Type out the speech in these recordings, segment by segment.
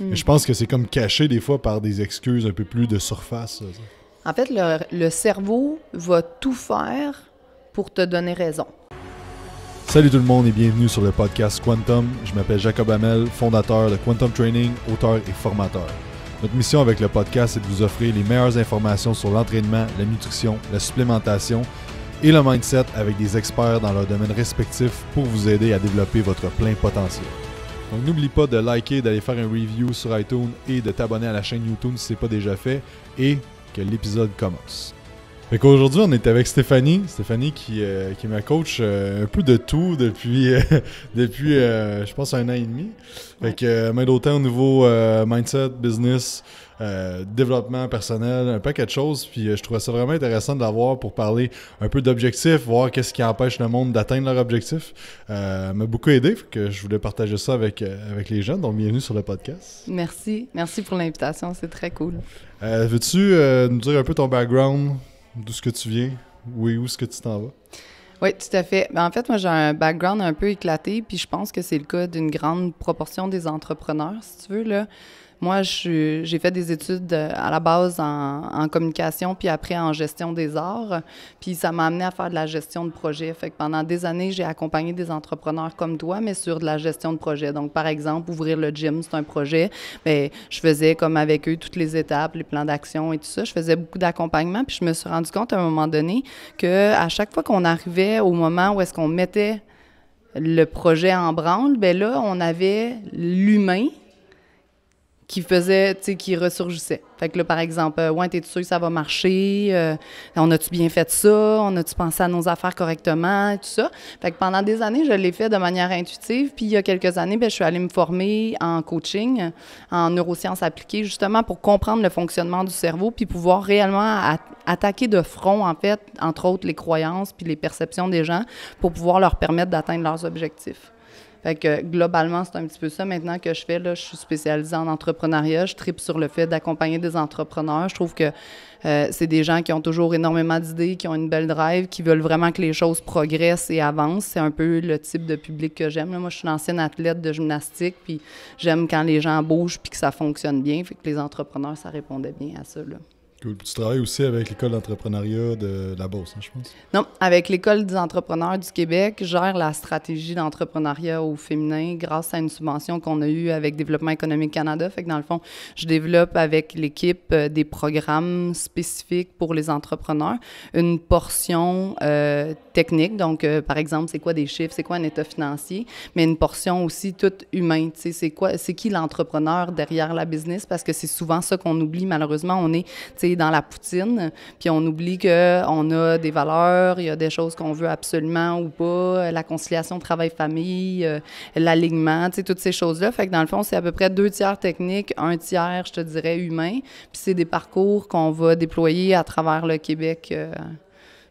Mm. Je pense que c'est comme caché des fois par des excuses un peu plus de surface. Ça. En fait, le cerveau va tout faire pour te donner raison. Salut tout le monde et bienvenue sur le podcast Quantum. Je m'appelle Jacob Amel, fondateur de Quantum Training, auteur et formateur. Notre mission avec le podcast est de vous offrir les meilleures informations sur l'entraînement, la nutrition, la supplémentation et le mindset avec des experts dans leurs domaines respectifs pour vous aider à développer votre plein potentiel. Donc n'oublie pas de liker, d'aller faire un review sur iTunes et de t'abonner à la chaîne YouTube si ce n'est pas déjà fait et que l'épisode commence. Fait qu'aujourd'hui, on est avec Stéphanie. Stéphanie qui est ma coach un peu de tout depuis, je pense, 1 an et demi. Fait que m'aide autant au niveau mindset, business, développement personnel, un paquet de choses. Puis je trouvais ça vraiment intéressant de l'avoir pour parler un peu d'objectifs, voir qu'est-ce qui empêche le monde d'atteindre leur objectif. M'a beaucoup aidé, fait que je voulais partager ça avec les jeunes. Donc, bienvenue sur le podcast. Merci. Merci pour l'invitation. C'est très cool. Veux-tu nous dire un peu ton background? D'où est-ce que tu viens? Oui, où est-ce que tu t'en vas? Oui, tout à fait. En fait, moi, j'ai un background un peu éclaté, puis je pense que c'est le cas d'une grande proportion des entrepreneurs, si tu veux, là. Moi, j'ai fait des études à la base en communication, puis après en gestion des arts. Puis ça m'a amené à faire de la gestion de projet. Fait que pendant des années, j'ai accompagné des entrepreneurs comme toi, mais sur de la gestion de projet. Donc, par exemple, ouvrir le gym, c'est un projet. Bien, je faisais comme avec eux toutes les étapes, les plans d'action et tout ça. Je faisais beaucoup d'accompagnement, puis je me suis rendu compte à un moment donné qu'à chaque fois qu'on arrivait au moment où est-ce qu'on mettait le projet en branle, bien là, on avait l'humain qui ressurgissait. Fait que là, par exemple, ouais, t'es-tu sûr que ça va marcher? On a-tu bien fait ça? On a-tu pensé à nos affaires correctement? Tout ça. Fait que pendant des années, je l'ai fait de manière intuitive. Puis il y a quelques années, bien, je suis allée me former en coaching, en neurosciences appliquées, justement pour comprendre le fonctionnement du cerveau puis pouvoir réellement attaquer de front, en fait, entre autres, les croyances puis les perceptions des gens pour pouvoir leur permettre d'atteindre leurs objectifs. Fait que globalement, c'est un petit peu ça maintenant que je fais. Là, je suis spécialisée en entrepreneuriat. Je tripe sur le fait d'accompagner des entrepreneurs. Je trouve que c'est des gens qui ont toujours énormément d'idées, qui ont une belle drive, qui veulent vraiment que les choses progressent et avancent. C'est un peu le type de public que j'aime. Là, moi, je suis une ancienne athlète de gymnastique, puis j'aime quand les gens bougent puis que ça fonctionne bien. Fait que les entrepreneurs, ça répondait bien à ça, là. Cool. Tu travailles aussi avec l'École d'entrepreneuriat de la Beauce, hein, je pense? Non, avec l'École des entrepreneurs du Québec, je gère la stratégie d'entrepreneuriat au féminin grâce à une subvention qu'on a eue avec Développement économique Canada. Fait que dans le fond, je développe avec l'équipe des programmes spécifiques pour les entrepreneurs, une portion technique. Donc, par exemple, c'est quoi des chiffres, c'est quoi un état financier, mais une portion aussi toute humaine. Tu sais, c'est qui l'entrepreneur derrière la business? Parce que c'est souvent ça qu'on oublie. Malheureusement, on est dans la poutine, puis on oublie qu'on a des valeurs, il y a des choses qu'on veut absolument ou pas, la conciliation travail-famille, l'alignement, tu sais, toutes ces choses-là. Fait que dans le fond, c'est à peu près 2 tiers techniques, 1 tiers, je te dirais, humain. Puis c'est des parcours qu'on va déployer à travers le Québec.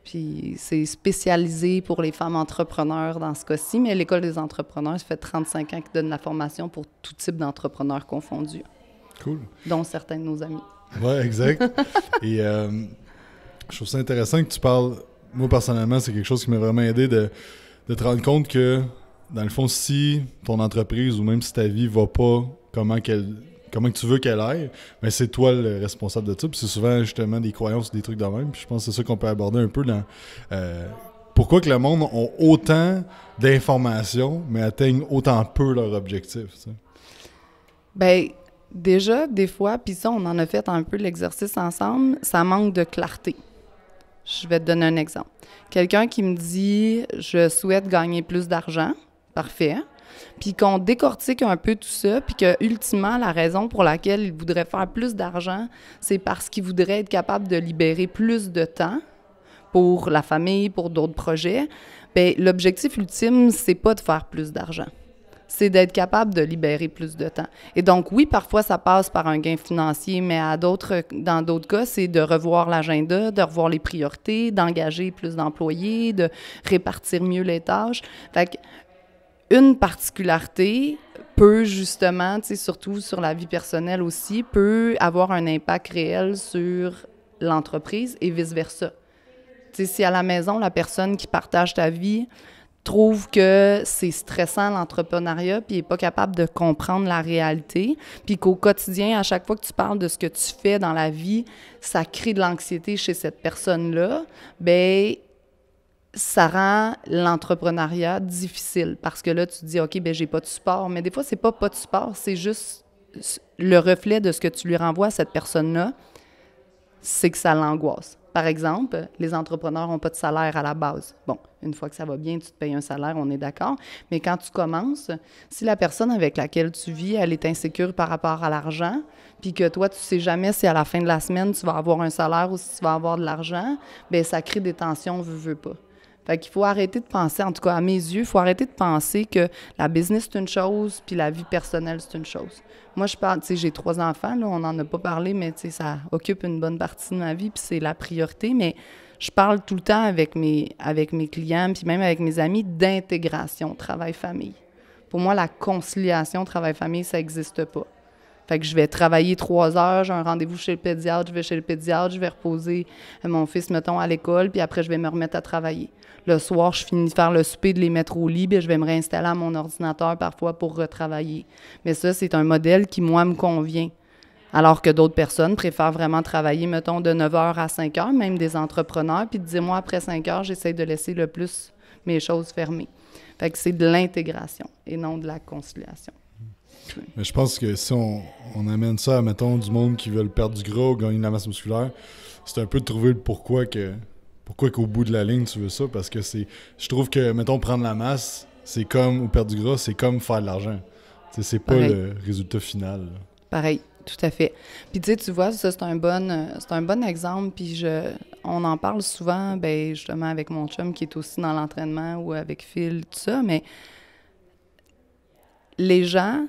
Puis c'est spécialisé pour les femmes entrepreneurs dans ce cas-ci, mais l'École des entrepreneurs, ça fait 35 ans qu'ils donnent la formation pour tout type d'entrepreneurs confondus. Cool. Dont certains de nos amis. Oui, exact. Et je trouve ça intéressant que tu parles. Moi, personnellement, c'est quelque chose qui m'a vraiment aidé de te rendre compte que, dans le fond, si ton entreprise ou même si ta vie ne va pas comment tu veux qu'elle aille, mais c'est toi le responsable de ça. Puis c'est souvent, justement, des croyances, des trucs de même. Puis je pense que c'est ça qu'on peut aborder un peu dans pourquoi que le monde a autant d'informations, mais atteignent autant peu leur objectif. Tu sais. Bien... Déjà, des fois, puis ça, on en a fait un peu l'exercice ensemble, ça manque de clarté. Je vais te donner un exemple. Quelqu'un qui me dit « je souhaite gagner plus d'argent », parfait, puis qu'on décortique un peu tout ça, puis que ultimement la raison pour laquelle il voudrait faire plus d'argent, c'est parce qu'il voudrait être capable de libérer plus de temps pour la famille, pour d'autres projets, bien, l'objectif ultime, c'est pas de faire plus d'argent. C'est d'être capable de libérer plus de temps. Et donc, oui, parfois, ça passe par un gain financier, mais dans d'autres cas, c'est de revoir l'agenda, de revoir les priorités, d'engager plus d'employés, de répartir mieux les tâches. Fait qu'une particularité peut justement, surtout sur la vie personnelle aussi, peut avoir un impact réel sur l'entreprise et vice-versa. Si à la maison, la personne qui partage ta vie... trouve que c'est stressant l'entrepreneuriat, puis il n'est pas capable de comprendre la réalité, puis qu'au quotidien, à chaque fois que tu parles de ce que tu fais dans la vie, ça crée de l'anxiété chez cette personne-là, bien, ça rend l'entrepreneuriat difficile parce que là, tu te dis, OK, bien, j'ai pas de support. Mais des fois, c'est pas de support, c'est juste le reflet de ce que tu lui renvoies à cette personne-là, c'est que ça l'angoisse. Par exemple, les entrepreneurs n'ont pas de salaire à la base. Bon, une fois que ça va bien, tu te payes un salaire, on est d'accord. Mais quand tu commences, si la personne avec laquelle tu vis, elle est insécure par rapport à l'argent, puis que toi, tu ne sais jamais si à la fin de la semaine, tu vas avoir un salaire ou si tu vas avoir de l'argent, bien, ça crée des tensions, veux pas. Fait qu'il faut arrêter de penser, en tout cas à mes yeux, il faut arrêter de penser que la business, c'est une chose, puis la vie personnelle, c'est une chose. Moi, je parle, tu sais, j'ai 3 enfants, là, on n'en a pas parlé, mais tu sais, ça occupe une bonne partie de ma vie, puis c'est la priorité, mais je parle tout le temps avec mes clients, puis même avec mes amis, d'intégration, travail-famille. Pour moi, la conciliation travail-famille, ça n'existe pas. Fait que je vais travailler 3 heures, j'ai un rendez-vous chez le pédiatre, je vais chez le pédiatre, je vais reposer mon fils, mettons, à l'école, puis après, je vais me remettre à travailler. Le soir, je finis de faire le souper, de les mettre au lit, puis je vais me réinstaller à mon ordinateur parfois pour retravailler. Mais ça, c'est un modèle qui, moi, me convient. Alors que d'autres personnes préfèrent vraiment travailler, mettons, de 9h à 5h, même des entrepreneurs, puis de 10 mois après 5h, j'essaie de laisser le plus mes choses fermées. Fait que c'est de l'intégration et non de la conciliation. Mais je pense que si on amène ça à, mettons, du monde qui veut perdre du gras ou gagner de la masse musculaire, c'est un peu de trouver pourquoi qu'au bout de la ligne tu veux ça, parce que c'est, je trouve que, mettons, prendre la masse, c'est comme, ou perdre du gras, c'est comme faire de l'argent. T'sais, c'est pas pareil. Le résultat final. Là. Pareil, tout à fait. Puis tu vois, ça c'est un bon exemple, puis on en parle souvent, ben justement avec mon chum qui est aussi dans l'entraînement ou avec Phil, tout ça, mais les gens...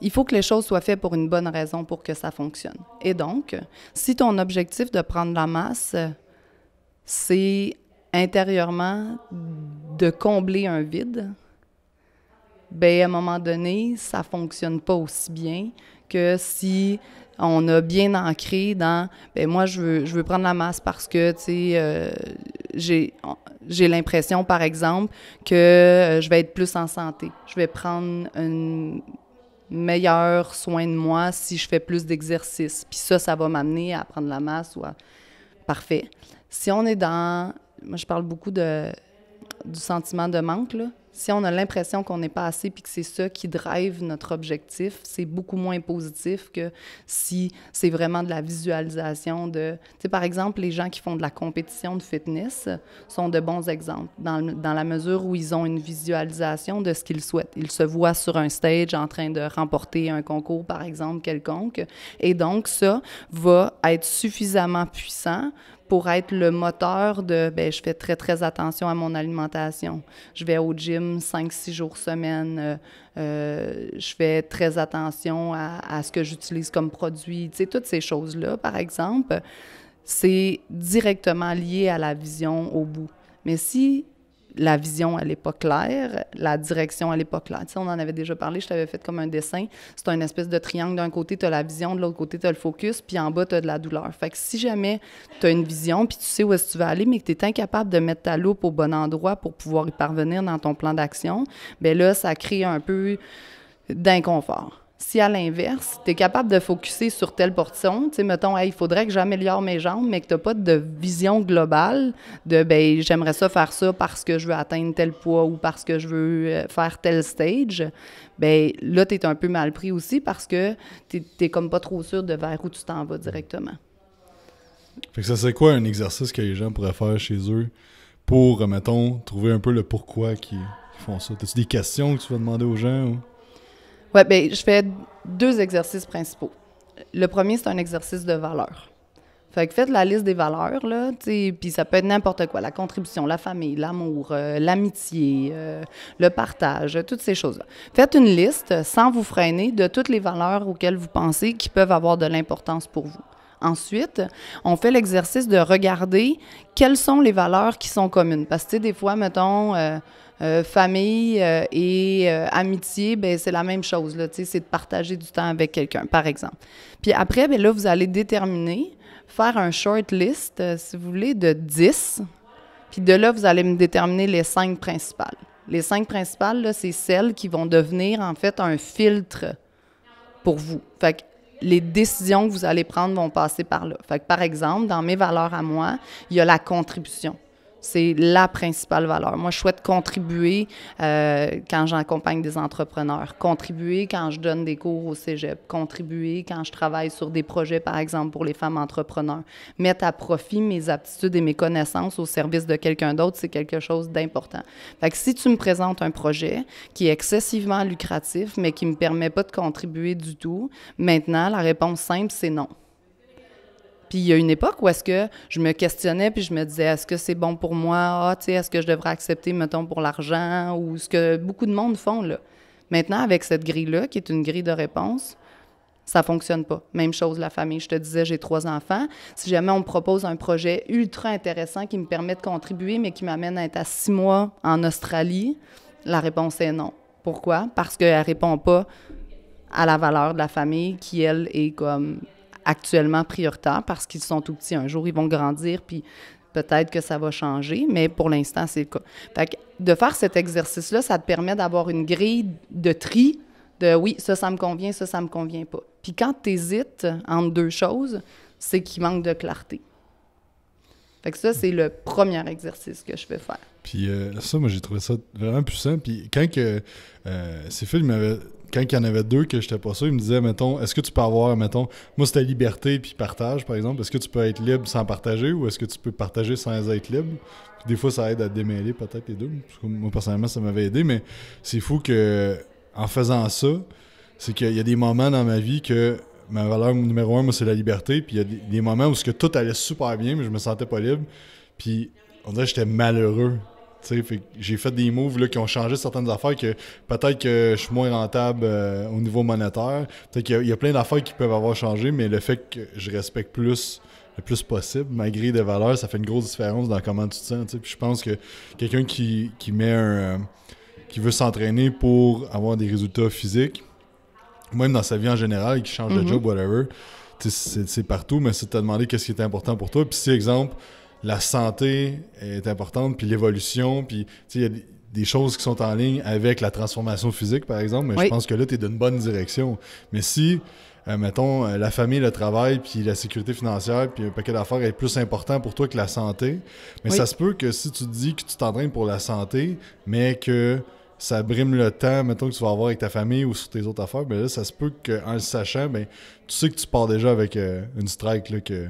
Il faut que les choses soient faites pour une bonne raison pour que ça fonctionne. Et donc, si ton objectif de prendre la masse, c'est intérieurement de combler un vide, bien, à un moment donné, ça ne fonctionne pas aussi bien que si on a bien ancré dans « bien, moi, je veux prendre la masse parce que, tu sais, j'ai l'impression, par exemple, que je vais être plus en santé. Je vais prendre une... meilleur soin de moi si je fais plus d'exercice. Puis ça va m'amener à prendre la masse ou à... Parfait. Si on est dans... Moi, je parle beaucoup du sentiment de manque, là. Si on a l'impression qu'on n'est pas assez puis que c'est ça qui drive notre objectif, c'est beaucoup moins positif que si c'est vraiment de la visualisation de... Tu sais, par exemple, les gens qui font de la compétition de fitness sont de bons exemples dans la mesure où ils ont une visualisation de ce qu'ils souhaitent. Ils se voient sur un stage en train de remporter un concours, par exemple, quelconque. Et donc, ça va être suffisamment puissant pour être le moteur de « bien, je fais très, très attention à mon alimentation. Je vais au gym 5-6 jours semaine. Je fais très attention à ce que j'utilise comme produit. » Tu sais, toutes ces choses-là, par exemple, c'est directement lié à la vision au bout. Mais si la vision, elle n'est pas claire, la direction, elle n'est pas claire. Tu sais, on en avait déjà parlé, je t'avais fait comme un dessin. C'est une espèce de triangle. D'un côté, tu as la vision, de l'autre côté, tu as le focus, puis en bas, tu as de la douleur. Fait que si jamais tu as une vision, puis tu sais où est-ce que tu veux aller, mais que tu es incapable de mettre ta loupe au bon endroit pour pouvoir y parvenir dans ton plan d'action, bien là, ça crée un peu d'inconfort. Si, à l'inverse, tu es capable de focusser sur telle portion, tu sais, mettons, hey, il faudrait que j'améliore mes jambes, mais que tu n'as pas de vision globale de, ben j'aimerais ça faire ça parce que je veux atteindre tel poids ou parce que je veux faire tel stage, bien là, tu es un peu mal pris aussi parce que tu n'es comme pas trop sûr de vers où tu t'en vas directement. Fait que ça, c'est quoi un exercice que les gens pourraient faire chez eux pour, mettons, trouver un peu le pourquoi qu'ils font ça? As-tu des questions que tu vas demander aux gens ou? Oui, bien, je fais 2 exercices principaux. Le premier, c'est un exercice de valeurs. Fait que faites la liste des valeurs, là, tu sais, puis ça peut être n'importe quoi, la contribution, la famille, l'amour, l'amitié, le partage, toutes ces choses-là. Faites une liste, sans vous freiner, de toutes les valeurs auxquelles vous pensez qui peuvent avoir de l'importance pour vous. Ensuite, on fait l'exercice de regarder quelles sont les valeurs qui sont communes. Parce que, tu sais, des fois, mettons, famille et amitié, ben c'est la même chose, là, tu sais, c'est de partager du temps avec quelqu'un, par exemple. Puis après, ben là, vous allez déterminer, faire un short list, si vous voulez, de 10 Puis de là, vous allez me déterminer les 5 principales. Les 5 principales, c'est celles qui vont devenir, en fait, un filtre pour vous. Fait que les décisions que vous allez prendre vont passer par là. Fait que, par exemple, dans mes valeurs à moi, il y a la contribution. C'est la principale valeur. Moi, je souhaite contribuer quand j'accompagne des entrepreneurs, contribuer quand je donne des cours au cégep, contribuer quand je travaille sur des projets, par exemple, pour les femmes entrepreneurs. Mettre à profit mes aptitudes et mes connaissances au service de quelqu'un d'autre, c'est quelque chose d'important. Fait que si tu me présentes un projet qui est excessivement lucratif, mais qui ne me permet pas de contribuer du tout, maintenant, la réponse simple, c'est non. Puis il y a une époque où est-ce que je me questionnais, puis je me disais, est-ce que c'est bon pour moi? Ah, tu sais, est-ce que je devrais accepter, mettons, pour l'argent? Ou ce que beaucoup de monde font, là. Maintenant, avec cette grille-là, qui est une grille de réponse, ça fonctionne pas. Même chose, la famille. Je te disais, j'ai 3 enfants. Si jamais on me propose un projet ultra intéressant qui me permet de contribuer, mais qui m'amène à être à 6 mois en Australie, la réponse est non. Pourquoi? Parce qu'elle répond pas à la valeur de la famille qui, elle, est comme... actuellement prioritaire parce qu'ils sont tout petits. Un jour, ils vont grandir, puis peut-être que ça va changer, mais pour l'instant, c'est le cas. Fait que de faire cet exercice-là, ça te permet d'avoir une grille de tri de « oui, ça me convient, ça me convient pas ». Puis quand tu hésites entre deux choses, c'est qu'il manque de clarté. Fait que ça, c'est le premier exercice que je vais faire. Puis ça, moi, j'ai trouvé ça vraiment puissant. Puis quand que ces films m'avaient... Quand il y en avait 2 que j'étais pas sûr, il me disait, mettons, est-ce que tu peux avoir, mettons, moi c'était liberté puis partage, par exemple, est-ce que tu peux être libre sans partager ou est-ce que tu peux partager sans être libre? Puis des fois, ça aide à démêler peut-être les deux. Parce que moi, personnellement, ça m'avait aidé, mais c'est fou que en faisant ça, c'est qu'il y a des moments dans ma vie que ma valeur numéro 1, moi, c'est la liberté, puis il y a des moments où que tout allait super bien, mais je me sentais pas libre, puis on dirait que j'étais malheureux. J'ai fait des moves là, qui ont changé certaines affaires que peut-être que je suis moins rentable au niveau monétaire. Peut-être qu'il y a plein d'affaires qui peuvent avoir changé, mais le fait que je respecte plus le plus possible ma grille de valeur, ça fait une grosse différence dans comment tu te sens. Puis je pense que quelqu'un qui veut s'entraîner pour avoir des résultats physiques, même dans sa vie en général, qui change de job, whatever, c'est partout, mais c'est de te demander qu'est-ce qui est important pour toi. Puis si, exemple, la santé est importante, puis l'évolution, puis il y a des choses qui sont en ligne avec la transformation physique, par exemple, mais oui, je pense que là, tu es d'une bonne direction. Mais si, mettons, la famille, le travail, puis la sécurité financière, puis un paquet d'affaires est plus important pour toi que la santé, mais oui, ça se peut que si tu te dis que tu t'entraînes pour la santé, mais que ça brime le temps, mettons, que tu vas avoir avec ta famille ou sur tes autres affaires, bien là, ça se peut qu'en le sachant, bien, tu sais que tu pars déjà avec une strike, là, que...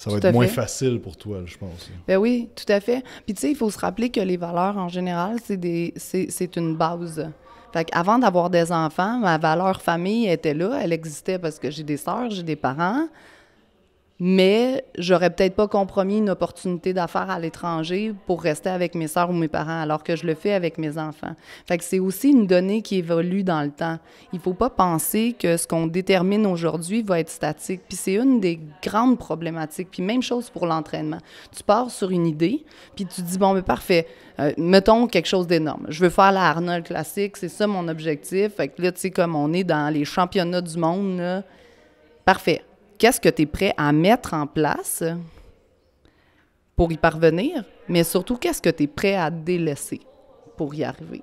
Ça va être moins facile pour toi, je pense. Ben oui, tout à fait. Puis tu sais, il faut se rappeler que les valeurs, en général, c'est une base. Fait qu'avant d'avoir des enfants, ma valeur famille était là, elle existait parce que j'ai des sœurs, j'ai des parents, mais j'aurais peut-être pas compromis une opportunité d'affaires à l'étranger pour rester avec mes sœurs ou mes parents, alors que je le fais avec mes enfants. Fait que c'est aussi une donnée qui évolue dans le temps. Il faut pas penser que ce qu'on détermine aujourd'hui va être statique. Puis c'est une des grandes problématiques. Puis même chose pour l'entraînement. Tu pars sur une idée, puis tu dis, bon, mais parfait, mettons quelque chose d'énorme. Je veux faire la Arnold Classic, c'est ça mon objectif. Fait que là, tu sais, comme on est dans les championnats du monde, là, parfait. Qu'est-ce que tu es prêt à mettre en place pour y parvenir, mais surtout, qu'est-ce que tu es prêt à délaisser pour y arriver?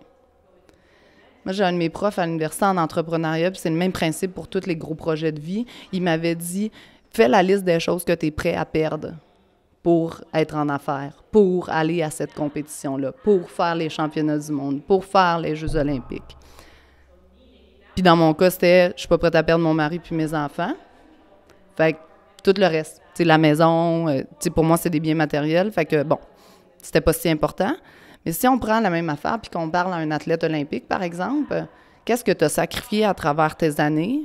Moi, j'ai un de mes profs à l'université en entrepreneuriat, puis c'est le même principe pour tous les gros projets de vie. Il m'avait dit, fais la liste des choses que tu es prêt à perdre pour être en affaires, pour aller à cette compétition-là, pour faire les championnats du monde, pour faire les Jeux olympiques. Puis dans mon cas, c'était, je suis pas prête à perdre mon mari puis mes enfants. Fait que tout le reste, tu sais, la maison, tu sais, pour moi, c'est des biens matériels. Fait que, bon, c'était pas si important. Mais si on prend la même affaire puis qu'on parle à un athlète olympique, par exemple, qu'est-ce que tu as sacrifié à travers tes années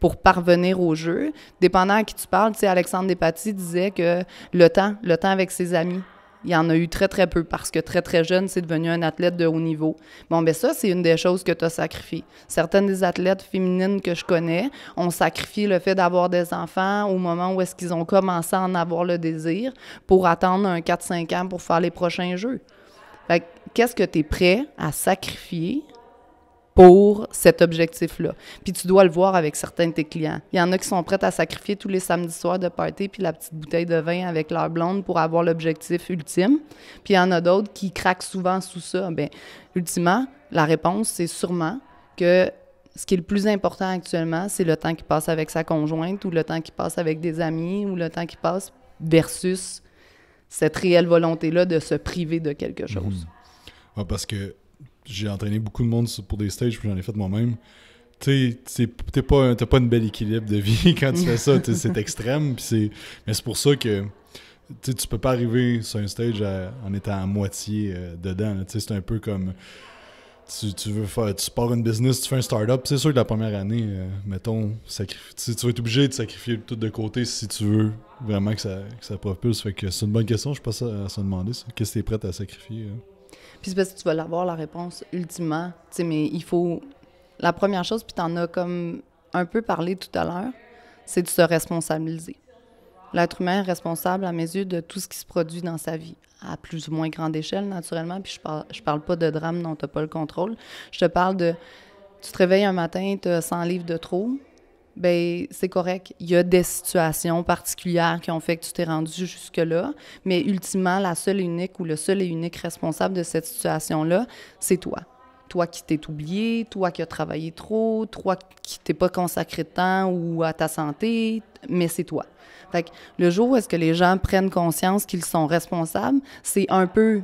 pour parvenir au jeu? Dépendant à qui tu parles, tu sais, Alexandre Despatie disait que le temps avec ses amis, il y en a eu très, très peu parce que très, très jeune, c'est devenu un athlète de haut niveau. Bon, bien ça, c'est une des choses que tu as sacrifiées. Certaines des athlètes féminines que je connais ont sacrifié le fait d'avoir des enfants au moment où est-ce qu'ils ont commencé à en avoir le désir pour attendre un 4-5 ans pour faire les prochains Jeux. Fait qu'est-ce que tu es prêt à sacrifier pour cet objectif-là. Puis tu dois le voir avec certains de tes clients. Il y en a qui sont prêts à sacrifier tous les samedis soirs de party puis la petite bouteille de vin avec leur blonde pour avoir l'objectif ultime. Puis il y en a d'autres qui craquent souvent sous ça. Bien, ultimement, la réponse, c'est sûrement que ce qui est le plus important actuellement, c'est le temps qu'il passe avec sa conjointe ou le temps qu'il passe avec des amis ou le temps qu'il passe versus cette réelle volonté-là de se priver de quelque chose. Mmh. Ouais, parce que j'ai entraîné beaucoup de monde pour des stages, puis j'en ai fait moi-même. Tu sais, t'as pas une belle équilibre de vie quand tu fais ça. C'est extrême. Mais c'est pour ça que tu peux pas arriver sur un stage en étant à moitié dedans. C'est un peu comme tu pars une business, tu fais un start-up. C'est sûr que la première année, mettons, tu vas être obligé de sacrifier tout de côté si tu veux vraiment que ça propulse. Fait que c'est une bonne question, je pense, à se demander ça. Qu'est-ce que tu es prête à sacrifier? Puis c'est parce que tu vas l'avoir, la réponse, ultimement. Tu sais, mais il faut... La première chose, puis tu en as comme un peu parlé tout à l'heure, c'est de se responsabiliser. L'être humain est responsable, à mes yeux, de tout ce qui se produit dans sa vie, à plus ou moins grande échelle, naturellement. Puis je parle pas de drame dont tu n'as pas le contrôle. Je te parle de... Tu te réveilles un matin, tu as 100 livres de trop, bien, c'est correct. Il y a des situations particulières qui ont fait que tu t'es rendu jusque-là, mais ultimement, la seule et unique ou le seul et unique responsable de cette situation-là, c'est toi. Toi qui t'es oublié, toi qui as travaillé trop, toi qui t'es pas consacré de temps ou à ta santé, mais c'est toi. Fait que le jour où est-ce que les gens prennent conscience qu'ils sont responsables, c'est un peu,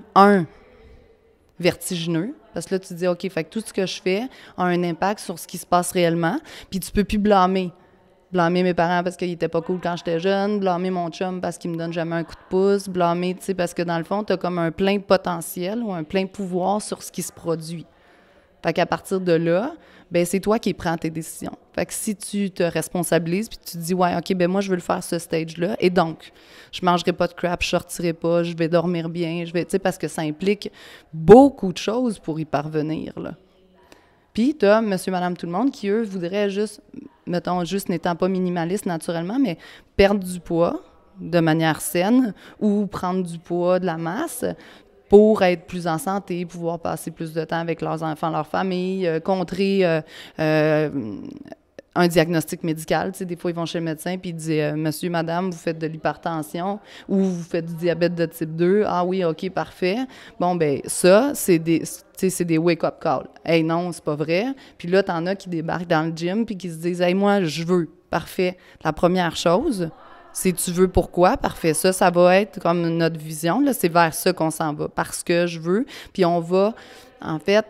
vertigineux, parce que là, tu te dis, OK, fait que tout ce que je fais a un impact sur ce qui se passe réellement, puis tu peux plus blâmer. Blâmer mes parents parce qu'ils étaient pas cool quand j'étais jeune, blâmer mon chum parce qu'il me donne jamais un coup de pouce, blâmer, tu sais, parce que dans le fond, tu as comme un plein potentiel ou un plein pouvoir sur ce qui se produit. Fait qu'à partir de là, ben c'est toi qui prends tes décisions. Fait que si tu te responsabilises puis tu te dis « Ouais, OK, ben moi, je veux le faire ce stage-là. » Et donc, je mangerai pas de crap, je sortirai pas, je vais dormir bien, je vais... Tu sais, parce que ça implique beaucoup de choses pour y parvenir, là. Puis t'as monsieur, madame, tout le monde qui, eux, voudraient juste, mettons, juste n'étant pas minimaliste naturellement, mais perdre du poids de manière saine ou prendre du poids, de la masse, pour être plus en santé, pouvoir passer plus de temps avec leurs enfants, leur famille, contrer un diagnostic médical. Tu sais, des fois, ils vont chez le médecin puis ils disent « Monsieur, madame, vous faites de l'hypertension ou vous faites du diabète de type 2. Ah oui, OK, parfait. » Bon, ben ça, c'est des wake-up calls. « Hey, non, c'est pas vrai. » Puis là, t'en as qui débarquent dans le gym puis qui se disent « Hey, moi, je veux. Parfait. » La première chose... Si tu veux pourquoi, parfait. Ça va être comme notre vision. C'est vers ça qu'on s'en va. Parce que je veux. Puis on va, en fait,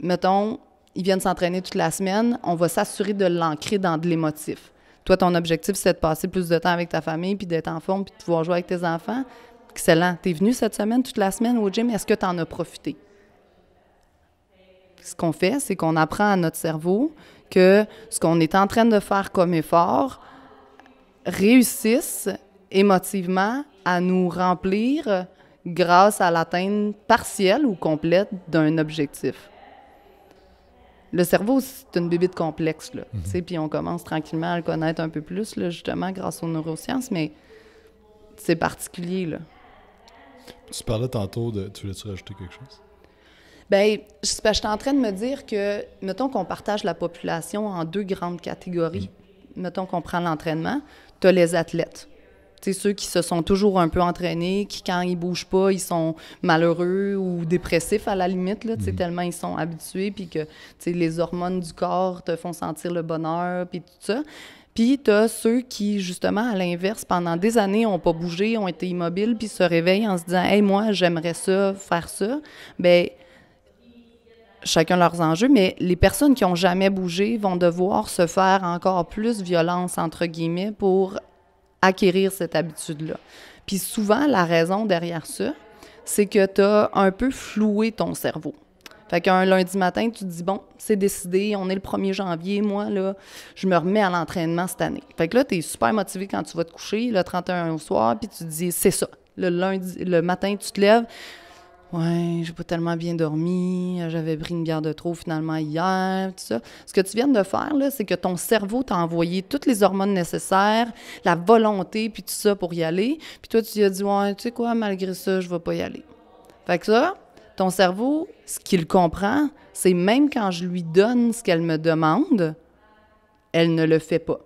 mettons, ils viennent s'entraîner toute la semaine. On va s'assurer de l'ancrer dans de l'émotif. Toi, ton objectif, c'est de passer plus de temps avec ta famille, puis d'être en forme, puis de pouvoir jouer avec tes enfants. Excellent. T'es venu cette semaine, toute la semaine au gym. Est-ce que t'en as profité? Ce qu'on fait, c'est qu'on apprend à notre cerveau que ce qu'on est en train de faire comme effort, réussissent émotivement à nous remplir grâce à l'atteinte partielle ou complète d'un objectif. Le cerveau, c'est une bébite complexe, là. Mm-hmm. Tu sais, puis on commence tranquillement à le connaître un peu plus, là, justement, grâce aux neurosciences, mais c'est particulier, là. Tu parlais tantôt de... Tu voulais-tu rajouter quelque chose? Bien, j'étais en train de me dire que, mettons qu'on partage la population en deux grandes catégories. Mm. Mettons qu'on prend l'entraînement, tu as les athlètes. Tu sais, ceux qui se sont toujours un peu entraînés, qui, quand ils bougent pas, ils sont malheureux ou dépressifs à la limite, là, tu sais, tellement ils sont habitués, puis que, tu sais, les hormones du corps te font sentir le bonheur, puis tout ça. Puis tu as ceux qui, justement, à l'inverse, pendant des années, n'ont pas bougé, ont été immobiles, puis se réveillent en se disant « Hey, moi, j'aimerais ça, faire ça. » Bien, chacun leurs enjeux, mais les personnes qui n'ont jamais bougé vont devoir se faire encore plus violence, entre guillemets, pour acquérir cette habitude-là. Puis souvent, la raison derrière ça, c'est que tu as un peu floué ton cerveau. Fait qu'un lundi matin, tu te dis, bon, c'est décidé, on est le 1er janvier, moi, là, je me remets à l'entraînement cette année. Fait que là, tu es super motivé quand tu vas te coucher, le 31 au soir, puis tu te dis, c'est ça. Le matin, tu te lèves, ouais, j'ai pas tellement bien dormi, j'avais pris une bière de trop finalement hier, tout ça. Ce que tu viens de faire, là, c'est que ton cerveau t'a envoyé toutes les hormones nécessaires, la volonté, puis tout ça pour y aller. Puis toi, tu lui as dit, ouais, tu sais quoi, malgré ça, je vais pas y aller. Fait que ça, Ton cerveau, ce qu'il comprend, c'est même quand je lui donne ce qu'elle me demande, elle ne le fait pas.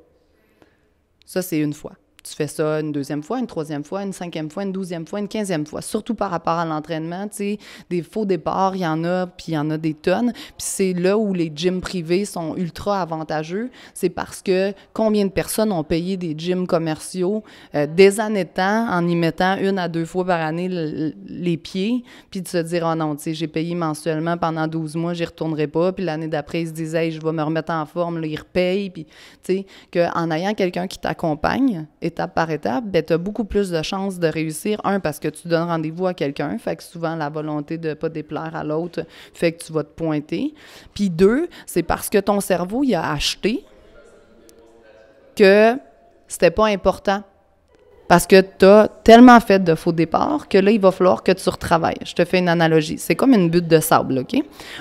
Ça, c'est une fois. Tu fais ça une deuxième fois, une troisième fois, une cinquième fois, une douzième fois, une quinzième fois. Surtout par rapport à l'entraînement, tu sais, des faux départs, il y en a, puis il y en a des tonnes. Puis c'est là où les gyms privés sont ultra avantageux. C'est parce que combien de personnes ont payé des gyms commerciaux des années de temps en y mettant 1 à 2 fois par année les pieds, puis de se dire « Ah non, tu sais, j'ai payé mensuellement pendant 12 mois, j'y retournerai pas. » Puis l'année d'après, ils se disaient hey, « Je vais me remettre en forme, là, ils repayent. » Puis, tu sais, qu'en ayant quelqu'un qui t'accompagne, étape par étape, ben, tu as beaucoup plus de chances de réussir. Un, parce que tu donnes rendez-vous à quelqu'un, fait que souvent la volonté de ne pas déplaire à l'autre fait que tu vas te pointer. Puis deux, c'est parce que ton cerveau, il a acheté que c'était pas important. Parce que tu as tellement fait de faux départs que là, il va falloir que tu retravailles. Je te fais une analogie. C'est comme une butte de sable, OK?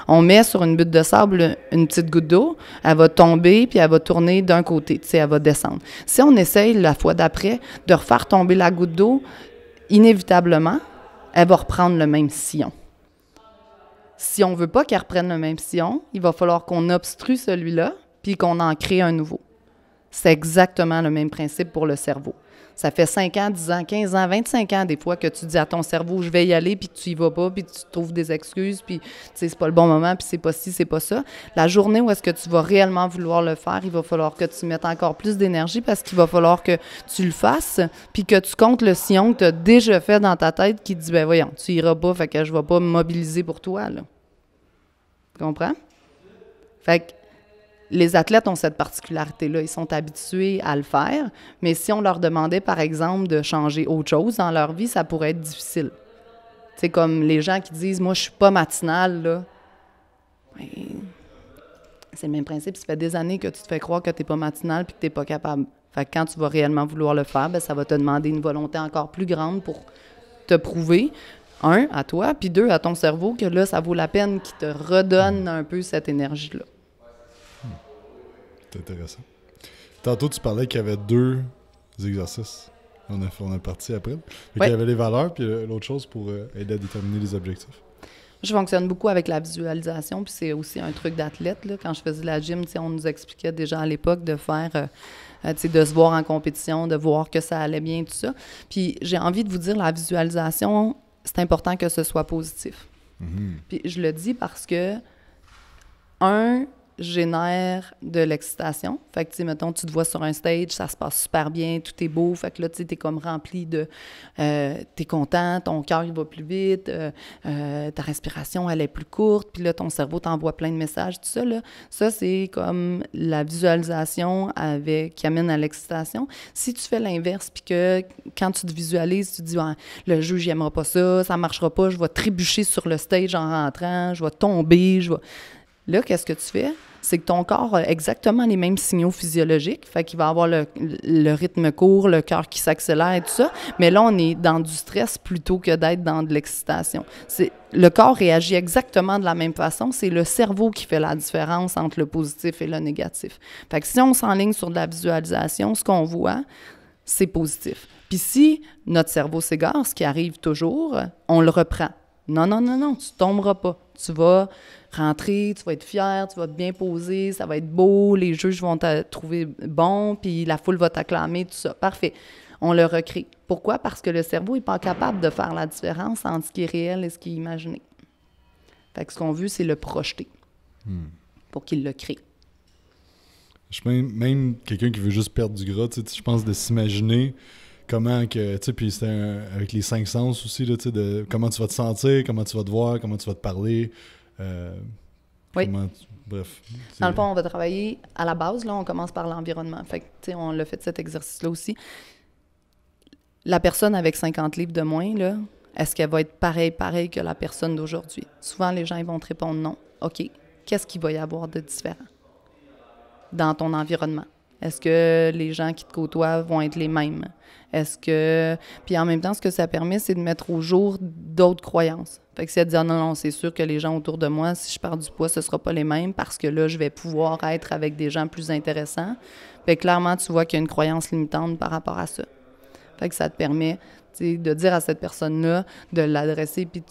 On met sur une butte de sable une petite goutte d'eau, elle va tomber, puis elle va tourner d'un côté, tu sais, elle va descendre. Si on essaye, la fois d'après, de refaire tomber la goutte d'eau, inévitablement, elle va reprendre le même sillon. Si on ne veut pas qu'elle reprenne le même sillon, il va falloir qu'on obstrue celui-là, puis qu'on en crée un nouveau. C'est exactement le même principe pour le cerveau. Ça fait 5 ans, 10 ans, 15 ans, 25 ans, des fois, que tu dis à ton cerveau, je vais y aller, puis que tu y vas pas, puis tu trouves des excuses, puis, tu sais, c'est pas le bon moment, puis c'est pas ci, c'est pas ça. La journée où est-ce que tu vas réellement vouloir le faire, il va falloir que tu mettes encore plus d'énergie parce qu'il va falloir que tu le fasses, puis que tu comptes le sillon que tu as déjà fait dans ta tête qui te dit, ben voyons, tu iras pas, fait que je vais pas me mobiliser pour toi, là. Tu comprends? Fait que les athlètes ont cette particularité-là. Ils sont habitués à le faire, mais si on leur demandait, par exemple, de changer autre chose dans leur vie, ça pourrait être difficile. C'est comme les gens qui disent « Moi, je suis pas matinale, là. » C'est le même principe. Ça fait des années que tu te fais croire que tu n'es pas matinale puis que tu n'es pas capable. Fait que quand tu vas réellement vouloir le faire, bien, ça va te demander une volonté encore plus grande pour te prouver, un, à toi, puis deux, à ton cerveau, que là, ça vaut la peine qu'il te redonne un peu cette énergie-là. C'est intéressant. Tantôt, tu parlais qu'il y avait 2 exercices. On est parti après. Donc, ouais. Il y avait les valeurs, puis l'autre chose pour aider à déterminer les objectifs. Je fonctionne beaucoup avec la visualisation, puis c'est aussi un truc d'athlète. Quand je faisais la gym, on nous expliquait déjà à l'époque de faire, de se voir en compétition, de voir que ça allait bien, tout ça. Puis j'ai envie de vous dire, la visualisation, c'est important que ce soit positif. Puis je le dis parce que, génère de l'excitation. Fait que, tu sais, mettons, tu te vois sur un stage, ça se passe super bien, tout est beau. Fait que là, tu sais, t'es comme rempli de... t'es content, ton cœur, il va plus vite, ta respiration, elle est plus courte, puis là, ton cerveau t'envoie plein de messages, tout ça, là. Ça, c'est comme la visualisation qui amène à l'excitation. Si tu fais l'inverse, puis que quand tu te visualises, tu te dis, ah, le juge, il aimera pas ça, ça marchera pas, je vais trébucher sur le stage en rentrant, je vais tomber, je vais... Là, qu'est-ce que tu fais? C'est que ton corps a exactement les mêmes signaux physiologiques, fait qu'il va avoir le rythme court, le cœur qui s'accélère et tout ça, mais là, on est dans du stress plutôt que d'être dans de l'excitation. Le corps réagit exactement de la même façon, c'est le cerveau qui fait la différence entre le positif et le négatif. Fait que si on s'enligne sur de la visualisation, ce qu'on voit, c'est positif. Puis si notre cerveau s'égare, ce qui arrive toujours, on le reprend. Non, non, non, non, tu tomberas pas. Tu vas rentrer, tu vas être fier, tu vas te bien poser, ça va être beau, les juges vont te trouver bon, puis la foule va t'acclamer, tout ça. Parfait. On le recrée. Pourquoi? Parce que le cerveau n'est pas capable de faire la différence entre ce qui est réel et ce qui est imaginé. Fait que ce qu'on veut, c'est le projeter pour qu'il le crée. Même quelqu'un qui veut juste perdre du gras, je pense de s'imaginer... Comment que, tu sais, puis c'était avec les 5 sens aussi, là, tu sais, de comment tu vas te sentir, comment tu vas te voir, comment tu vas te parler. Oui. Bref. Dans le fond, on va travailler à la base, là, on commence par l'environnement. Fait que, tu sais, on l'a fait cet exercice-là aussi. La personne avec 50 livres de moins, là, est-ce qu'elle va être pareille que la personne d'aujourd'hui? Souvent, les gens, ils vont te répondre non. OK, qu'est-ce qu'il va y avoir de différent dans ton environnement? Est-ce que les gens qui te côtoient vont être les mêmes? Est-ce que... Puis en même temps, ce que ça permet, c'est de mettre au jour d'autres croyances. Fait que si elle dit « Non, non, c'est sûr que les gens autour de moi, si je perds du poids, ce ne sera pas les mêmes parce que là, je vais pouvoir être avec des gens plus intéressants. » Fait que clairement, tu vois qu'il y a une croyance limitante par rapport à ça. Fait que ça te permet de dire à cette personne-là, de l'adresser, puis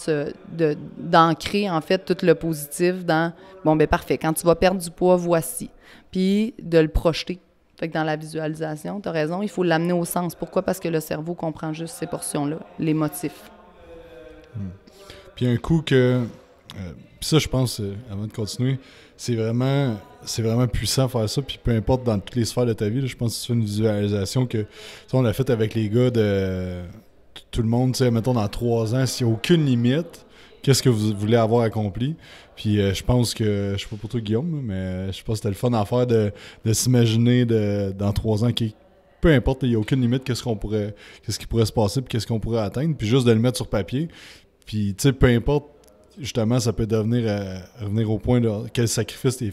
d'ancrer, en fait, tout le positif dans « Bon, bien, parfait, quand tu vas perdre du poids, voici. » Puis de le projeter. Fait que dans la visualisation, tu as raison, il faut l'amener au sens. Pourquoi? Parce que le cerveau comprend juste ces portions-là, les motifs. Puis un coup que... Puis ça, je pense, avant de continuer, c'est vraiment puissant faire ça. Puis peu importe dans toutes les sphères de ta vie, là, je pense que si tu fais une visualisation que on l'a faite avec les gars de tout le monde, mettons dans 3 ans, s'il n'y a aucune limite, qu'est-ce que vous voulez avoir accompli? Puis je pense que, je sais pas pour toi Guillaume, mais je pense que c'était le fun à faire de s'imaginer dans 3 ans qui peu importe, il n'y a aucune limite, qu'est-ce qui pourrait se passer, puis qu'est-ce qu'on pourrait atteindre, puis juste de le mettre sur papier. Puis tu sais, peu importe. Justement, ça peut devenir revenir au point de quel sacrifice t'es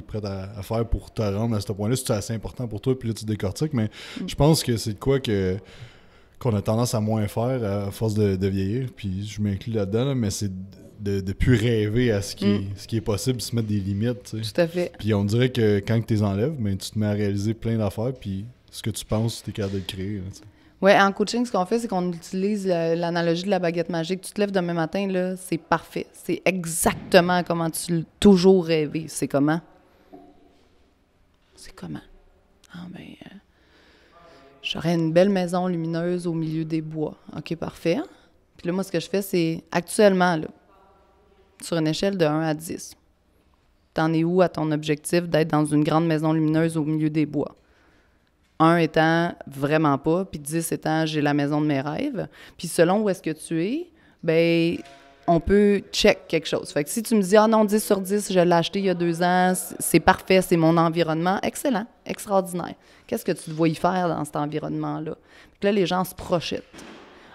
prêt à faire pour te rendre à ce point-là. C'est assez important pour toi, puis là, tu décortiques. Mais je pense que c'est de quoi qu'on a tendance à moins faire à force de vieillir. Puis je m'inclus là-dedans, là, mais c'est de plus rêver à ce qui est possible, se mettre des limites. Tu sais. Tout à fait. Puis on dirait que quand tu les enlèves, ben, tu te mets à réaliser plein d'affaires, puis ce que tu penses, tu es capable de le créer. Là, tu sais. Oui, en coaching, ce qu'on fait, c'est qu'on utilise l'analogie de la baguette magique. Tu te lèves demain matin, là, c'est parfait. C'est exactement comment tu l'as toujours rêvé. C'est comment? C'est comment? Ah, ben, j'aurais une belle maison lumineuse au milieu des bois. OK, parfait. Puis là, moi, ce que je fais, c'est actuellement, là, sur une échelle de 1 à 10, t'en es où à ton objectif d'être dans une grande maison lumineuse au milieu des bois? 1 étant vraiment pas, puis 10 étant j'ai la maison de mes rêves. Puis selon où est-ce que tu es, ben on peut check quelque chose. Fait que si tu me dis « Ah non, 10 sur 10, je l'ai acheté il y a 2 ans, c'est parfait, c'est mon environnement. » Excellent, extraordinaire. Qu'est-ce que tu te vois y faire dans cet environnement-là? Puis là, les gens se projettent.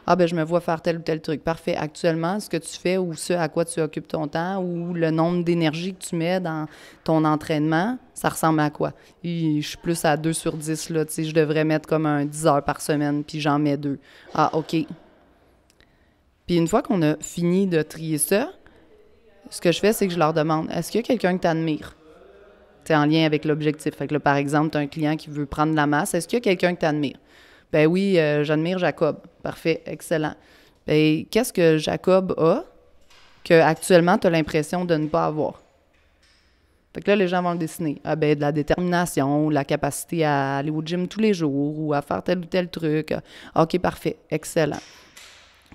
« Ah ben je me vois faire tel ou tel truc. » Parfait. Actuellement, ce que tu fais ou ce à quoi tu occupes ton temps ou le nombre d'énergie que tu mets dans ton entraînement, ça ressemble à quoi? Et je suis plus à 2 sur 10, là. Tu sais, je devrais mettre comme un 10 heures par semaine, puis j'en mets 2. Ah, OK. Puis une fois qu'on a fini de trier ça, ce que je fais, c'est que je leur demande, est-ce qu'il y a quelqu'un que tu admires? C'est en lien avec l'objectif. Fait que là, par exemple, tu as un client qui veut prendre de la masse. Est-ce qu'il y a quelqu'un que tu admires? Ben oui, j'admire Jacob. Parfait, excellent. Ben, qu'est-ce que Jacob a qu'actuellement, tu as l'impression de ne pas avoir? Fait que là, les gens vont le dessiner. Ah ben, de la détermination, la capacité à aller au gym tous les jours ou à faire tel ou tel truc. OK, parfait, excellent.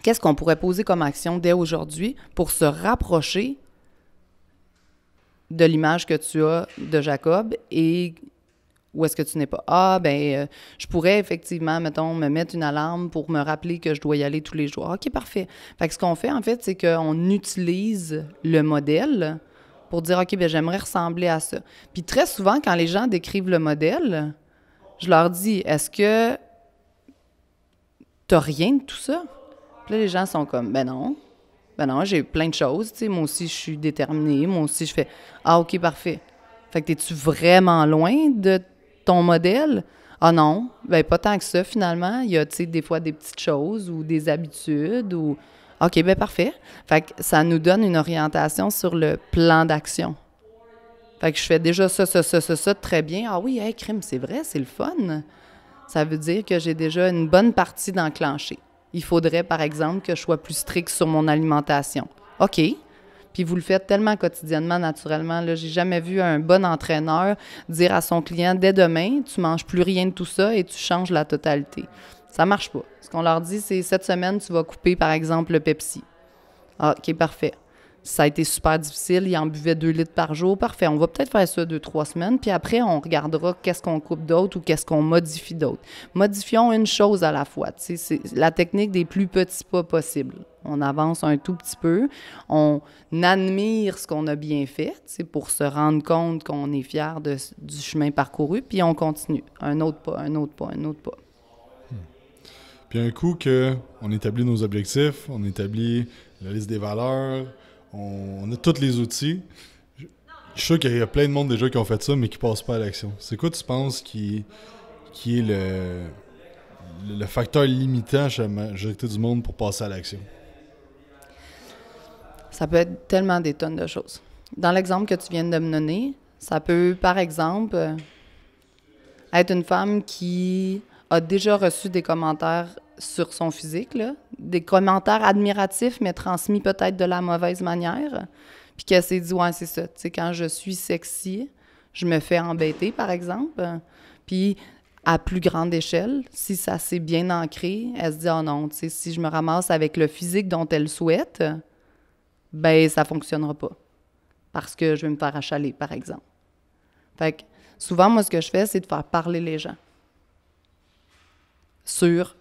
Qu'est-ce qu'on pourrait poser comme action dès aujourd'hui pour se rapprocher de l'image que tu as de Jacob et... Ou est-ce que tu n'es pas? Ah, bien, je pourrais effectivement, mettons, me mettre une alarme pour me rappeler que je dois y aller tous les jours. OK, parfait. Fait que ce qu'on fait, en fait, c'est qu'on utilise le modèle pour dire, OK, bien, j'aimerais ressembler à ça. Puis très souvent, quand les gens décrivent le modèle, je leur dis, est-ce que t'as rien de tout ça? Puis là, les gens sont comme, ben non. Ben non, j'ai plein de choses. Tu sais, moi aussi, je suis déterminée. Moi aussi, je fais, ah, OK, parfait. Fait que t'es-tu vraiment loin de ton modèle? Ah non, ben pas tant que ça, finalement. Il y a, tu sais, des fois des petites choses ou des habitudes ou... OK, ben parfait. Fait que ça nous donne une orientation sur le plan d'action. Fait que je fais déjà ça, très bien. Ah oui, hey, crime, c'est vrai, c'est le fun. Ça veut dire que j'ai déjà une bonne partie d'enclencher. Il faudrait, par exemple, que je sois plus strict sur mon alimentation. OK. Puis vous le faites tellement quotidiennement, naturellement. Là, j'ai jamais vu un bon entraîneur dire à son client, dès demain, tu manges plus rien de tout ça et tu changes la totalité. Ça marche pas. Ce qu'on leur dit, c'est, cette semaine, tu vas couper, par exemple, le Pepsi. Ah, OK, parfait. Ça a été super difficile. Il en buvait 2 litres par jour. Parfait. On va peut-être faire ça 2-3 semaines. Puis après, on regardera qu'est-ce qu'on coupe d'autre ou qu'est-ce qu'on modifie d'autre. Modifions une chose à la fois. T'sais, c'est la technique des plus petits pas possibles. On avance un tout petit peu, on admire ce qu'on a bien fait, c'est pour se rendre compte qu'on est fier du chemin parcouru, puis on continue. Un autre pas, un autre pas, un autre pas. Puis un coup qu'on établit nos objectifs, on établit la liste des valeurs, on a tous les outils. Je suis sûr qu'il y a plein de monde déjà qui ont fait ça, mais qui ne passent pas à l'action. C'est quoi tu penses qui est le facteur limitant chez la majorité du monde pour passer à l'action? Ça peut être tellement des tonnes de choses. Dans l'exemple que tu viens de me donner, ça peut, par exemple, être une femme qui a déjà reçu des commentaires sur son physique, là, des commentaires admiratifs, mais transmis peut-être de la mauvaise manière, puis qu'elle s'est dit « ouais, c'est ça, tu sais, quand je suis sexy, je me fais embêter, par exemple », puis à plus grande échelle, si ça s'est bien ancré, elle se dit « oh non, tu sais, si je me ramasse avec le physique dont elle souhaite, ben ça fonctionnera pas, parce que je vais me faire achaler, par exemple ». Fait que souvent, moi, ce que je fais, c'est de faire parler les gens sur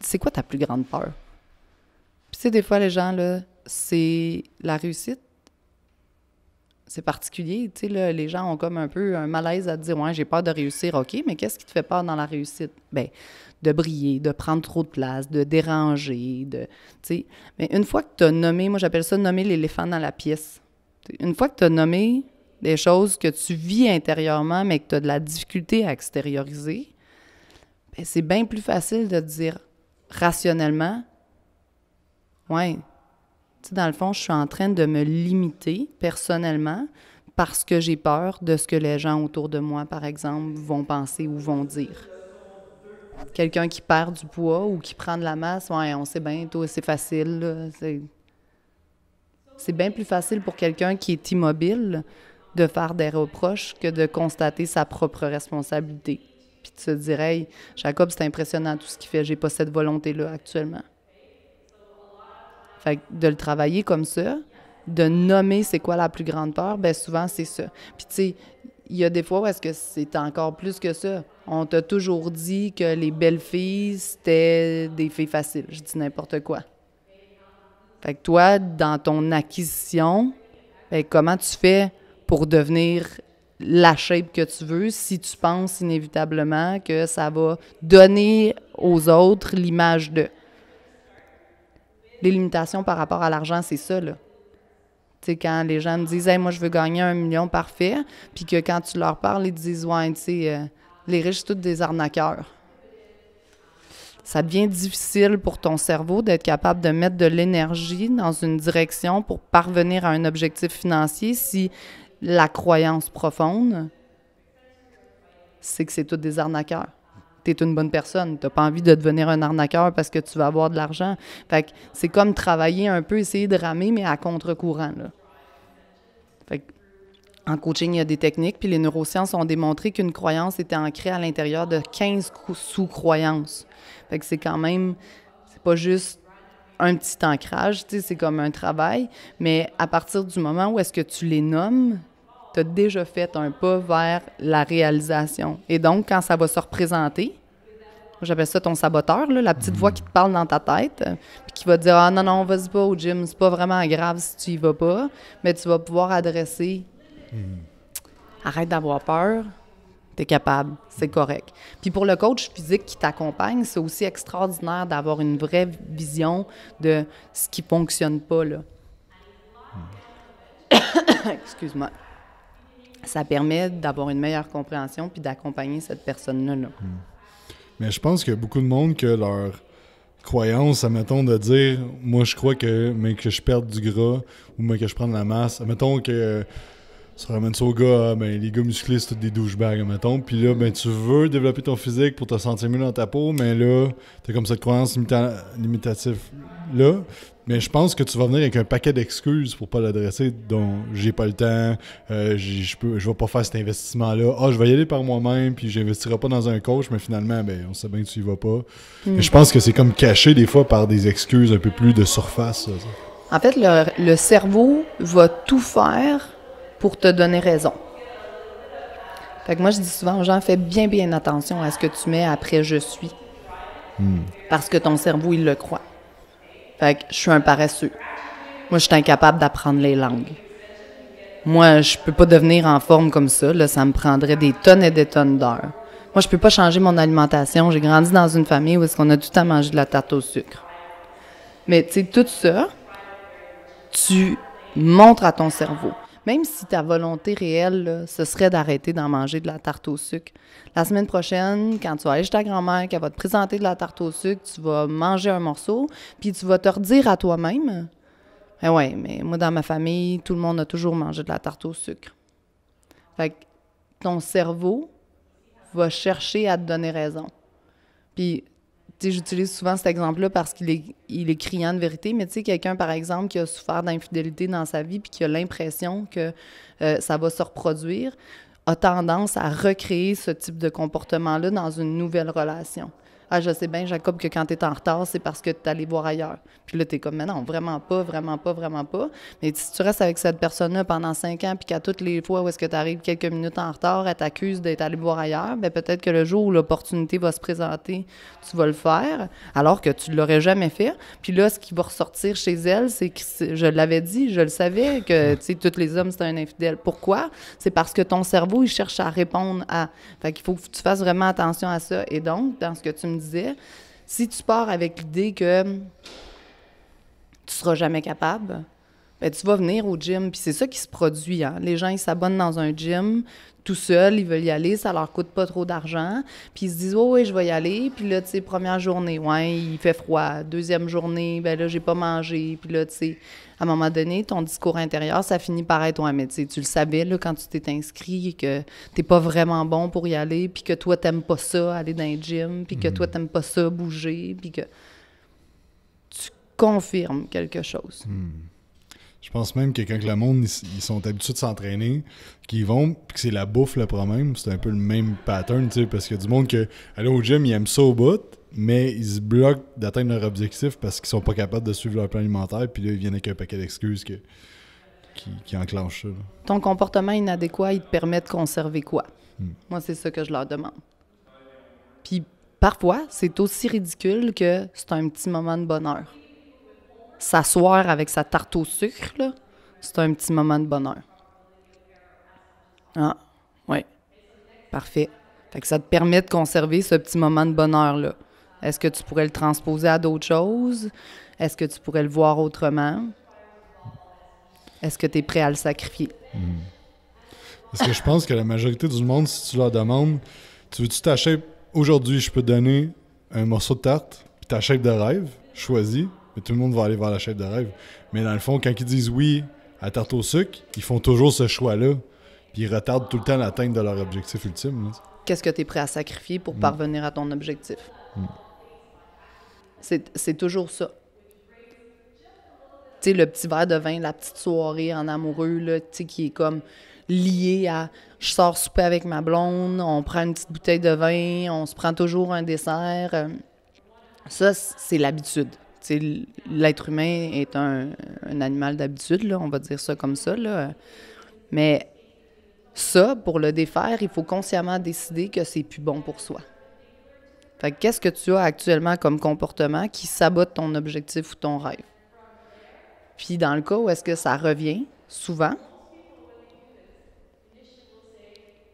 c'est quoi ta plus grande peur? Puis tu sais, des fois, les gens, là, c'est la réussite. C'est particulier, tu sais, là, les gens ont comme un peu un malaise à dire « ouais, j'ai peur de réussir, OK, mais qu'est-ce qui te fait peur dans la réussite? » Bien, de briller, de prendre trop de place, de déranger, de, tu sais. Mais une fois que tu as nommé, moi, j'appelle ça nommer l'éléphant dans la pièce. Une fois que tu as nommé des choses que tu vis intérieurement, mais que tu as de la difficulté à extérioriser, bien, c'est bien plus facile de te dire rationnellement, ouais, tu sais, dans le fond, je suis en train de me limiter personnellement parce que j'ai peur de ce que les gens autour de moi, par exemple, vont penser ou vont dire. Quelqu'un qui perd du poids ou qui prend de la masse, ouais, on sait bien, toi, c'est facile, là, c'est bien plus facile pour quelqu'un qui est immobile de faire des reproches que de constater sa propre responsabilité. Puis de se dire, hey, Jacob, c'est impressionnant tout ce qu'il fait, j'ai pas cette volonté-là actuellement. Fait que de le travailler comme ça, de nommer c'est quoi la plus grande peur, bien souvent c'est ça. Puis tu sais, il y a des fois où est-ce que c'est encore plus que ça. On t'a toujours dit que les belles filles, c'était des filles faciles. Je dis n'importe quoi. Fait que toi, dans ton acquisition, bien, comment tu fais pour devenir la shape que tu veux si tu penses inévitablement que ça va donner aux autres l'image de... Les limitations par rapport à l'argent, c'est ça, là. Tu sais, quand les gens me disent « hey, moi, je veux gagner 1 million, parfait », puis que quand tu leur parles, ils te disent « ouais, tu sais, les riches, c'est tous des arnaqueurs ». Ça devient difficile pour ton cerveau d'être capable de mettre de l'énergie dans une direction pour parvenir à un objectif financier si la croyance profonde, c'est que c'est tous des arnaqueurs. Tu es une bonne personne, tu n'as pas envie de devenir un arnaqueur parce que tu vas avoir de l'argent. Fait que c'est comme travailler un peu, essayer de ramer, mais à contre-courant, là. Fait que, en coaching, il y a des techniques, puis les neurosciences ont démontré qu'une croyance était ancrée à l'intérieur de 15 sous-croyances. Fait que c'est quand même, c'est pas juste un petit ancrage, tu sais, c'est comme un travail, mais à partir du moment où est-ce que tu les nommes, tu as déjà fait un pas vers la réalisation. Et donc, quand ça va se représenter, j'appelle ça ton saboteur, là, la petite voix qui te parle dans ta tête, puis qui va te dire « ah non, non, vas-y pas au gym, c'est pas vraiment grave si tu y vas pas », mais tu vas pouvoir adresser « arrête d'avoir peur, t'es capable, c'est correct ». Puis pour le coach physique qui t'accompagne, c'est aussi extraordinaire d'avoir une vraie vision de ce qui fonctionne pas, là. Excuse-moi. Ça permet d'avoir une meilleure compréhension puis d'accompagner cette personne-là. Là. Mais je pense qu'il y a beaucoup de monde que leur croyance, admettons, de dire « moi, je crois que, mais que je perde du gras ou mais que je prends de la masse ». Admettons que ça ramène ça aux gars, ben, les gars musclés, c'est tous des douchebags, admettons. Puis là, ben, tu veux développer ton physique pour te sentir mieux dans ta peau, mais là, t'as comme cette croyance limitative-là. Mais je pense que tu vas venir avec un paquet d'excuses pour pas l'adresser, dont j'ai pas le temps, je vais pas faire cet investissement-là. Ah, je vais y aller par moi-même, puis j'investirai pas dans un coach, mais finalement, ben, on sait bien que tu y vas pas. Mais je pense que c'est comme caché des fois par des excuses un peu plus de surface. En fait, le cerveau va tout faire pour te donner raison. Fait que moi, je dis souvent aux gens, fais bien, bien attention à ce que tu mets après « je suis ». Parce que ton cerveau, il le croit. Fait que je suis un paresseux. Moi, je suis incapable d'apprendre les langues. Moi, je peux pas devenir en forme comme ça. Là, ça me prendrait des tonnes et des tonnes d'heures. Moi, je peux pas changer mon alimentation. J'ai grandi dans une famille où est-ce qu'on a tout à manger de la tarte au sucre. Mais, tu sais, tout ça, tu montres à ton cerveau. Même si ta volonté réelle, là, ce serait d'arrêter d'en manger de la tarte au sucre. La semaine prochaine, quand tu vas aller chez ta grand-mère, qu'elle va te présenter de la tarte au sucre, tu vas manger un morceau, puis tu vas te redire à toi-même, « eh ouais, mais moi, dans ma famille, tout le monde a toujours mangé de la tarte au sucre. » Fait que ton cerveau va chercher à te donner raison. Puis j'utilise souvent cet exemple-là parce qu'il est, criant de vérité, mais tu sais, quelqu'un, par exemple, qui a souffert d'infidélité dans sa vie puis qui a l'impression que ça va se reproduire, a tendance à recréer ce type de comportement-là dans une nouvelle relation. « Ah, je sais bien, Jacob, que quand tu es en retard, c'est parce que tu es allé voir ailleurs. » Puis là, tu es comme « Mais non, vraiment pas, vraiment pas, vraiment pas. » Mais si tu restes avec cette personne-là pendant 5 ans, puis qu'à toutes les fois où est-ce que tu arrives quelques minutes en retard, elle t'accuse d'être allé voir ailleurs, bien peut-être que le jour où l'opportunité va se présenter, tu vas le faire, alors que tu ne l'aurais jamais fait. Puis là, ce qui va ressortir chez elle, c'est que je l'avais dit, je le savais, que tu sais, tous les hommes, c'est un infidèle. Pourquoi? C'est parce que ton cerveau, il cherche à répondre à... Fait qu'il faut que tu fasses vraiment attention à ça. Et donc, dans ce que tu me disais, si tu pars avec l'idée que tu seras jamais capable, ben tu vas venir au gym, puis c'est ça qui se produit, hein. Les gens, ils s'abonnent dans un gym tout seuls, ils veulent y aller, ça leur coûte pas trop d'argent, puis ils se disent « Oh oui, je vais y aller », puis là, tu sais, première journée, ouais, il fait froid, deuxième journée, ben là, j'ai pas mangé, puis là, tu sais, à un moment donné, ton discours intérieur, ça finit par être « Ouais, mais tu sais, tu le savais, là, quand tu t'es inscrit, que t'es pas vraiment bon pour y aller, puis que toi, t'aimes pas ça, aller dans un gym, puis que toi, t'aimes pas ça, bouger, puis que... » Tu confirmes quelque chose. Je pense même que quand le monde, ils sont habitués de s'entraîner, qu'ils vont, puis que c'est la bouffe le problème, c'est un peu le même pattern, tu sais, parce qu'il y a du monde que, aller au gym, ils aiment ça au bout, mais ils se bloquent d'atteindre leur objectif parce qu'ils sont pas capables de suivre leur plan alimentaire, puis là, ils viennent avec un paquet d'excuses qui enclenchent ça. Là. Ton comportement inadéquat, il te permet de conserver quoi? Moi, c'est ça que je leur demande. Puis parfois, c'est aussi ridicule que c'est un petit moment de bonheur. S'asseoir avec sa tarte au sucre, là, c'est un petit moment de bonheur. Ah, oui. Parfait. Fait que ça te permet de conserver ce petit moment de bonheur-là. Est-ce que tu pourrais le transposer à d'autres choses? Est-ce que tu pourrais le voir autrement? Est-ce que tu es prêt à le sacrifier? Parce que je pense que la majorité du monde, si tu leur demandes, tu veux-tu t'acheter aujourd'hui, je peux te donner un morceau de tarte, puis ta shape de rêve, choisis. Mais tout le monde va aller vers la shape de rêve. Mais dans le fond, quand ils disent oui à tarte au sucre, ils font toujours ce choix-là. Puis ils retardent tout le temps l'atteinte de leur objectif ultime. Qu'est-ce que tu es prêt à sacrifier pour parvenir à ton objectif? C'est toujours ça. Tu sais, le petit verre de vin, la petite soirée en amoureux, là, tu sais, qui est comme lié à « je sors souper avec ma blonde, on prend une petite bouteille de vin, on se prend toujours un dessert. » Ça, c'est l'habitude. L'être humain est un animal d'habitude, on va dire ça comme ça. Là. Mais ça, pour le défaire, il faut consciemment décider que c'est plus bon pour soi. Fait que qu'est-ce que tu as actuellement comme comportement qui sabote ton objectif ou ton rêve? Puis dans le cas où est-ce que ça revient, souvent,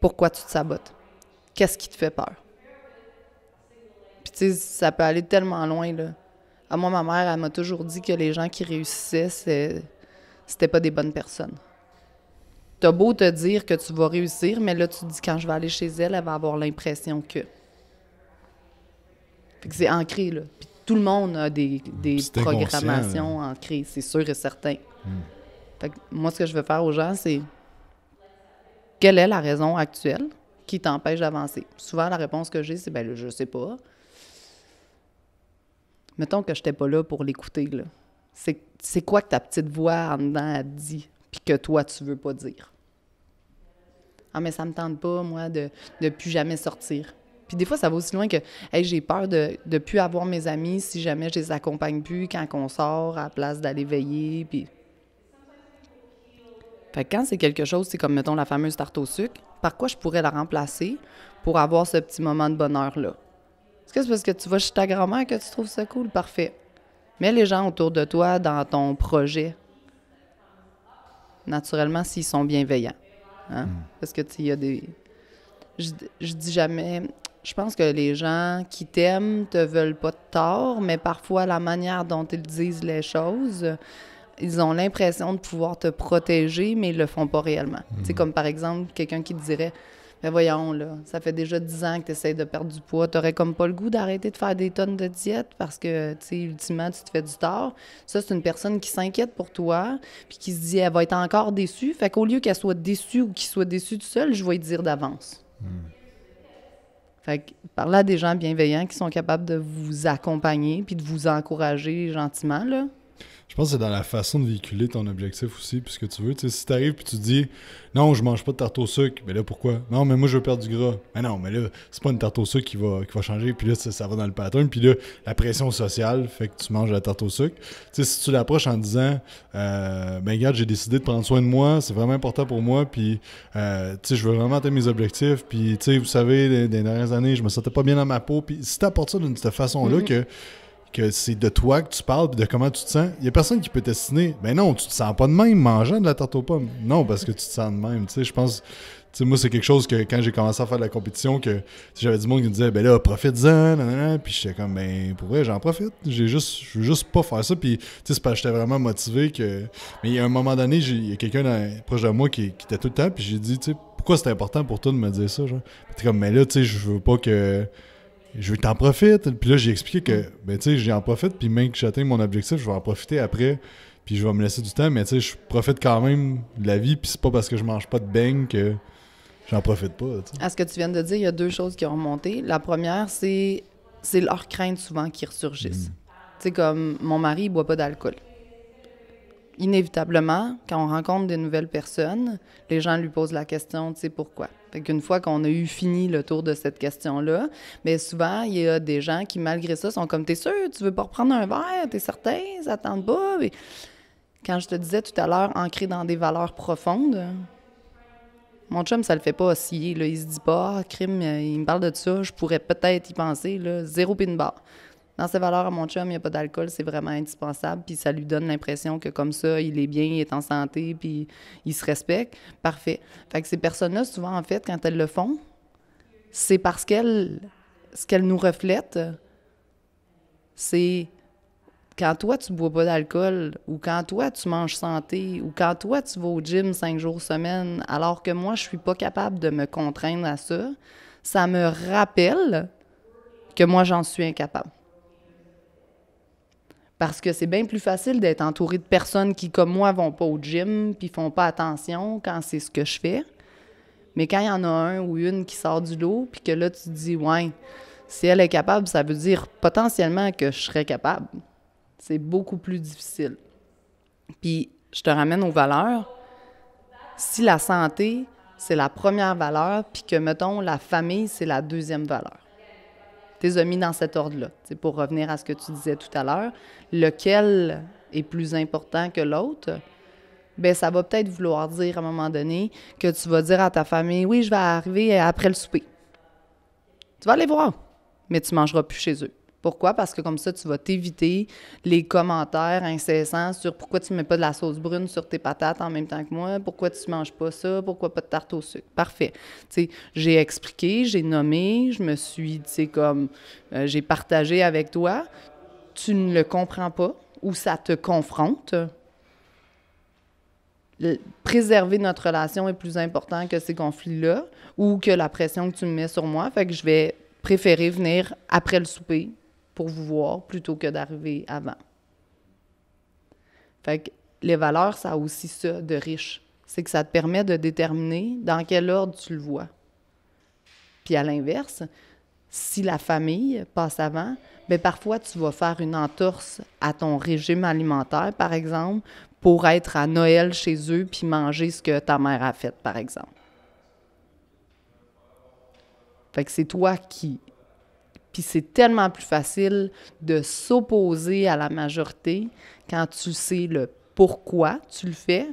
pourquoi tu te sabotes? Qu'est-ce qui te fait peur? Puis tu sais, ça peut aller tellement loin, là. À moi, ma mère, elle m'a toujours dit que les gens qui réussissaient, c'était pas des bonnes personnes. T'as beau te dire que tu vas réussir, mais là, tu te dis, quand je vais aller chez elle, elle va avoir l'impression que... Fait que c'est ancré, là. Puis tout le monde a des programmations ancrées, c'est sûr et certain. Fait que moi, ce que je veux faire aux gens, c'est... Quelle est la raison actuelle qui t'empêche d'avancer? Souvent, la réponse que j'ai, c'est, ben là, je sais pas. Mettons que je n'étais pas là pour l'écouter, là. C'est quoi que ta petite voix en dedans a dit, puis que toi, tu veux pas dire? Ah, mais ça me tente pas, moi, de plus jamais sortir. Puis des fois, ça va aussi loin que, hey, j'ai peur de plus avoir mes amis si jamais je les accompagne plus quand on sort, à la place d'aller veiller, puis... Fait que quand c'est quelque chose, c'est comme, mettons, la fameuse tarte au sucre, par quoi je pourrais la remplacer pour avoir ce petit moment de bonheur-là? Est-ce que c'est parce que tu vas chez ta grand-mère que tu trouves ça cool? Parfait. Mets les gens autour de toi dans ton projet. Naturellement, s'ils sont bienveillants. Hein? Parce que, tu sais, il y a des... Je dis jamais... Je pense que les gens qui t'aiment te veulent pas de tort, mais parfois, la manière dont ils disent les choses, ils ont l'impression de pouvoir te protéger, mais ils le font pas réellement. Tu sais, comme par exemple, quelqu'un qui te dirait... Ben voyons, là, ça fait déjà 10 ans que tu essaies de perdre du poids. T'aurais comme pas le goût d'arrêter de faire des tonnes de diète parce que, tu sais, ultimement, tu te fais du tort. Ça, c'est une personne qui s'inquiète pour toi puis qui se dit, elle va être encore déçue. Fait qu'au lieu qu'elle soit déçue ou qu'il soit déçu tout seul, je vais lui dire d'avance. Fait que parlez à des gens bienveillants qui sont capables de vous accompagner puis de vous encourager gentiment, là. Je pense que c'est dans la façon de véhiculer ton objectif aussi, puis ce que tu veux. Tu sais, si t'arrives puis tu dis « Non, je mange pas de tarte au sucre. » Mais là, pourquoi? « Non, mais moi, je veux perdre du gras. » Mais non, mais là, c'est pas une tarte au sucre qui va changer. Puis là, ça va dans le pattern. Puis là, la pression sociale fait que tu manges de la tarte au sucre. Tu sais, si tu l'approches en disant « Ben, regarde, j'ai décidé de prendre soin de moi. C'est vraiment important pour moi. Puis, tu sais, je veux vraiment atteindre mes objectifs. Puis, tu sais, vous savez, les dernières années, je me sentais pas bien dans ma peau. » Puis si t'apportes ça d'une cette façon-là que c'est de toi que tu parles et de comment tu te sens. Il n'y a personne qui peut t'estimer. Ben non, tu te sens pas de même mangeant de la tarte aux pommes. Non, parce que tu te sens de même. Tu sais, je pense... Tu sais, moi, c'est quelque chose que quand j'ai commencé à faire de la compétition, que j'avais du monde qui me disait « Ben là, profite-en, nanana. » Puis j'étais comme « Ben, pour vrai, j'en profite. Je veux juste pas faire ça. » Puis, tu sais, c'est parce que j'étais vraiment motivé que... Mais il y a un moment donné, il y a quelqu'un proche de moi qui était tout le temps, puis j'ai dit « Tu sais, pourquoi c'est important pour toi de me dire ça? » Genre, t'es comme « Mais là, tu sais, je veux pas que... Je veux que t'en profites. » Puis là, j'ai expliqué que, ben tu sais, j'en profite, puis même que j'atteins mon objectif, je vais en profiter après, puis je vais me laisser du temps, mais tu sais, je profite quand même de la vie, puis c'est pas parce que je mange pas de beignes que j'en profite pas, t'sais. À ce que tu viens de dire, il y a deux choses qui ont remonté. La première, c'est leurs craintes souvent qui ressurgissent. Tu sais, comme mon mari, il boit pas d'alcool. Inévitablement, quand on rencontre des nouvelles personnes, les gens lui posent la question, tu sais, pourquoi? Fait qu'une fois qu'on a eu fini le tour de cette question-là, bien souvent, il y a des gens qui, malgré ça, sont comme « T'es sûr? Tu veux pas reprendre un verre? T'es certain? Ça tente pas? » Quand je te disais tout à l'heure, ancré dans des valeurs profondes, mon chum, ça le fait pas osciller, là. Il se dit pas « Ah, crime, il me parle de ça, je pourrais peut-être y penser, là, zéro pin bar. » Dans ses valeurs, à mon chum, il n'y a pas d'alcool, c'est vraiment indispensable, puis ça lui donne l'impression que comme ça, il est bien, il est en santé, puis il se respecte. Parfait. Fait que ces personnes-là, souvent, en fait, quand elles le font, c'est parce qu'elles nous reflètent, c'est quand toi, tu bois pas d'alcool, ou quand toi, tu manges santé, ou quand toi, tu vas au gym 5 jours semaine, alors que moi, je suis pas capable de me contraindre à ça, ça me rappelle que moi, j'en suis incapable. Parce que c'est bien plus facile d'être entouré de personnes qui, comme moi, vont pas au gym puis font pas attention quand c'est ce que je fais. Mais quand il y en a un ou une qui sort du lot puis que là, tu te dis « Ouais, si elle est capable, ça veut dire potentiellement que je serais capable. » C'est beaucoup plus difficile. Puis, je te ramène aux valeurs. Si la santé, c'est la première valeur puis que, mettons, la famille, c'est la deuxième valeur. T'es amis dans cet ordre-là. Pour revenir à ce que tu disais tout à l'heure, lequel est plus important que l'autre? Bien, ça va peut-être vouloir dire à un moment donné que tu vas dire à ta famille « Oui, je vais arriver après le souper. » Tu vas aller voir, mais tu ne mangeras plus chez eux. Pourquoi? Parce que comme ça, tu vas t'éviter les commentaires incessants sur « Pourquoi tu ne mets pas de la sauce brune sur tes patates en même temps que moi? Pourquoi tu ne manges pas ça? Pourquoi pas de tarte au sucre? » Parfait. Tu sais, j'ai expliqué, j'ai nommé, je me suis, tu sais, comme, j'ai partagé avec toi. Tu ne le comprends pas ou ça te confronte. Préserver notre relation est plus important que ces conflits-là ou que la pression que tu me mets sur moi. Fait que je vais préférer venir après le souper pour vous voir plutôt que d'arriver avant. Fait que les valeurs, ça a aussi ça de riche. C'est que ça te permet de déterminer dans quel ordre tu le vois. Puis à l'inverse, si la famille passe avant, bien parfois tu vas faire une entorse à ton régime alimentaire, par exemple, pour être à Noël chez eux puis manger ce que ta mère a fait, par exemple. Fait que c'est toi qui... Puis c'est tellement plus facile de s'opposer à la majorité quand tu sais le pourquoi tu le fais,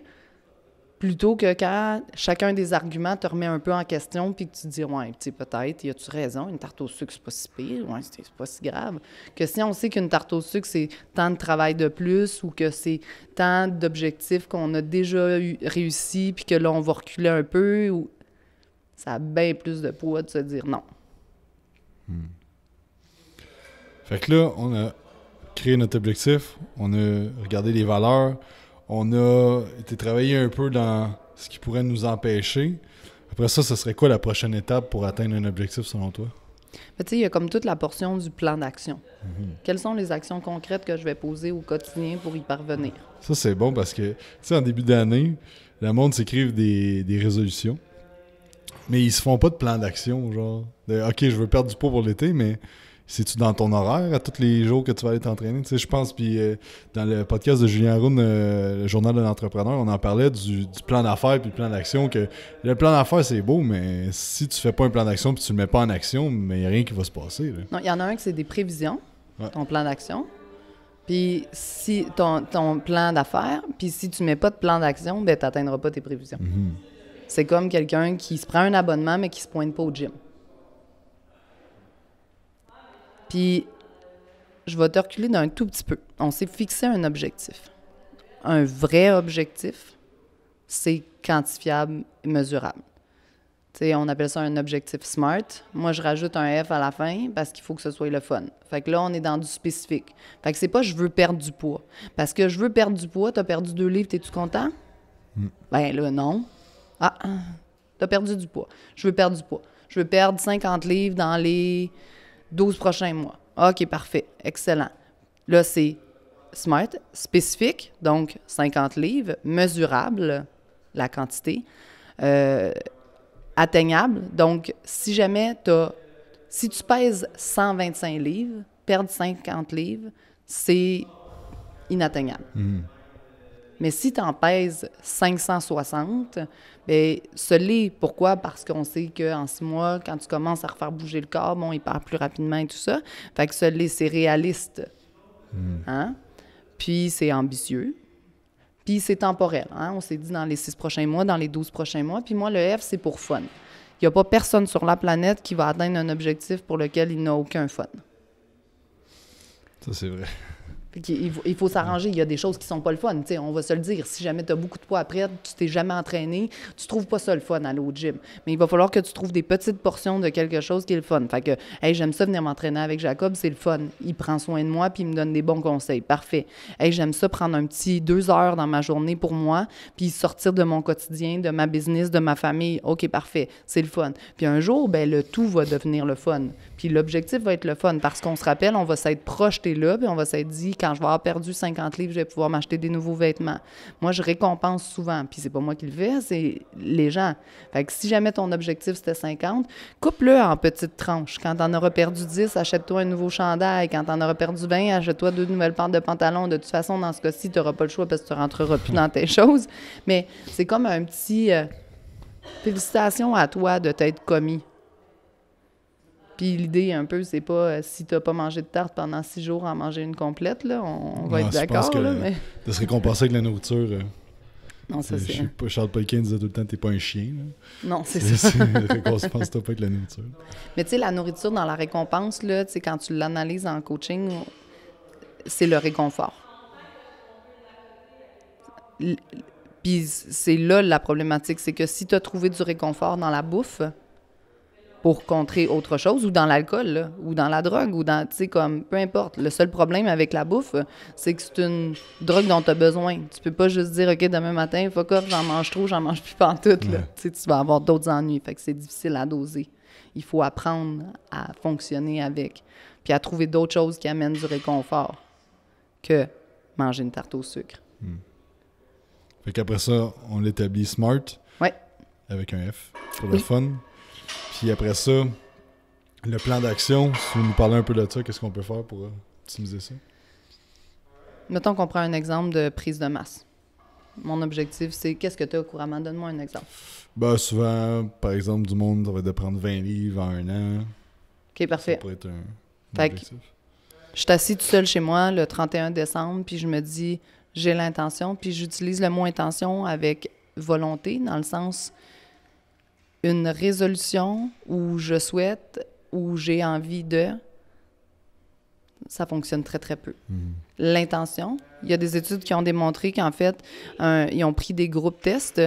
plutôt que quand chacun des arguments te remet un peu en question puis que tu te dis « Ouais, tu sais, peut-être, y a-tu raison, une tarte au sucre, c'est pas si pire, ouais, c'est pas si grave. » Que si on sait qu'une tarte au sucre, c'est tant de travail de plus ou que c'est tant d'objectifs qu'on a déjà réussi puis que là, on va reculer un peu, ou... ça a bien plus de poids de se dire non. Fait que là, on a créé notre objectif, on a regardé les valeurs, on a été travailler un peu dans ce qui pourrait nous empêcher. Après ça, ce serait quoi la prochaine étape pour atteindre un objectif selon toi? Ben, tu sais, il y a comme toute la portion du plan d'action. Quelles sont les actions concrètes que je vais poser au quotidien pour y parvenir? Ça, c'est bon parce que, tu sais, en début d'année, le monde s'écrive des résolutions. Mais ils se font pas de plan d'action, genre. De, OK, je veux perdre du poids pour l'été, mais c'est-tu dans ton horaire à tous les jours que tu vas aller t'entraîner? Tu sais, je pense, puis dans le podcast de Julien Rohn, le journal de l'entrepreneur, on en parlait du plan d'affaires puis le plan d'action. Que le plan d'affaires, c'est beau, mais si tu fais pas un plan d'action puis tu le mets pas en action, mais il n'y a rien qui va se passer. Là. Non, il y en a un qui c'est des prévisions, ouais. Ton plan d'action. Puis si ton plan d'affaires, puis si tu mets pas de plan d'action, ben tu n'atteindras pas tes prévisions. Mm-hmm. C'est comme quelqu'un qui se prend un abonnement, mais qui se pointe pas au gym. Puis, je vais te reculer d'un tout petit peu. On s'est fixé un objectif. Un vrai objectif, c'est quantifiable et mesurable. Tu sais, on appelle ça un objectif SMART. Moi, je rajoute un F à la fin parce qu'il faut que ce soit le fun. Fait que là, on est dans du spécifique. Fait que c'est pas « je veux perdre du poids ». Parce que « je veux perdre du poids », t'as perdu 2 livres, t'es-tu content? Ben là, non. Ah, t'as perdu du poids. Je veux perdre du poids. Je veux perdre 50 livres dans les 12 prochains mois. OK, parfait. Excellent. Là, c'est SMART, spécifique, donc 50 livres, mesurable, la quantité, atteignable. Donc, si jamais si tu pèses 125 livres, perdre 50 livres, c'est inatteignable. Mm. Mais si tu en pèses 560, bien, ce l'est. Pourquoi? Parce qu'on sait qu'en 6 mois, quand tu commences à refaire bouger le corps, bon, il perd plus rapidement et tout ça. Fait que ce l'est, c'est réaliste. Hein? Puis c'est ambitieux. Puis c'est temporel. Hein? On s'est dit dans les 6 prochains mois, dans les 12 prochains mois. Puis moi, le F, c'est pour fun. Il n'y a pas personne sur la planète qui va atteindre un objectif pour lequel il n'a aucun fun. Ça, c'est vrai. Il faut s'arranger. Il y a des choses qui sont pas le fun. T'sais, on va se le dire. Si jamais tu as beaucoup de poids après, tu t'es jamais entraîné, tu trouves pas ça le fun aller au gym. Mais il va falloir que tu trouves des petites portions de quelque chose qui est le fun. Fait que, hey, j'aime ça venir m'entraîner avec Jacob, c'est le fun. Il prend soin de moi puis il me donne des bons conseils. Parfait. Hey, j'aime ça prendre un petit 2 heures dans ma journée pour moi puis sortir de mon quotidien, de ma business, de ma famille. OK, parfait. C'est le fun. Puis un jour, ben, le tout va devenir le fun. Puis l'objectif va être le fun parce qu'on se rappelle, on va s'être projeté là puis on va s'être dit, quand je vais avoir perdu 50 livres, je vais pouvoir m'acheter des nouveaux vêtements. Moi, je récompense souvent. Puis c'est pas moi qui le fais, c'est les gens. Fait que si jamais ton objectif, c'était 50, coupe-le en petites tranches. Quand t'en auras perdu 10, achète-toi un nouveau chandail. Quand t'en auras perdu 20, achète-toi 2 nouvelles paires de pantalons. De toute façon, dans ce cas-ci, t'auras pas le choix parce que tu rentreras plus dans tes choses. Mais c'est comme un petit... félicitations à toi de t'être commis. Puis l'idée, un peu, c'est pas si t'as pas mangé de tarte pendant 6 jours, en manger une complète, là, on va être d'accord. Mais... de se récompenser avec la nourriture. Non, ça c'est... Charles Pelquin disait tout le temps, t'es pas un chien. Là. Non, c'est ça. Récompense-toi pas avec la nourriture. Mais tu sais, la nourriture dans la récompense, là, tu sais, quand tu l'analyses en coaching, c'est le réconfort. Puis c'est là la problématique, c'est que si t'as trouvé du réconfort dans la bouffe, pour contrer autre chose, ou dans l'alcool, là, ou dans la drogue, ou dans, tu sais, comme, peu importe. Le seul problème avec la bouffe, c'est que c'est une drogue dont tu as besoin. Tu peux pas juste dire, OK, demain matin, fuck off, j'en mange trop, j'en mange plus pantoute, là. Ouais. Tu sais, tu vas avoir d'autres ennuis. Fait que c'est difficile à doser. Il faut apprendre à fonctionner avec, puis à trouver d'autres choses qui amènent du réconfort que manger une tarte au sucre. Fait qu'après ça, on l'établit SMART, ouais, avec un F, pour le fun. Puis après ça, le plan d'action, si vous nous parlez un peu de ça, qu'est-ce qu'on peut faire pour optimiser ça? Mettons qu'on prend un exemple de prise de masse. Mon objectif, c'est qu'est-ce que tu as couramment? Donne-moi un exemple. Ben, souvent, par exemple, du monde, ça va être de prendre 20 livres en 1 an. OK, parfait. Ça pourrait être un objectif. Je suis assis tout seul chez moi le 31 décembre, puis je me dis, j'ai l'intention, puis j'utilise le mot intention avec volonté, dans le sens... une résolution où je souhaite, où j'ai envie de, ça fonctionne très, très peu. L'intention, il y a des études qui ont démontré qu'en fait, ils ont pris des groupes tests.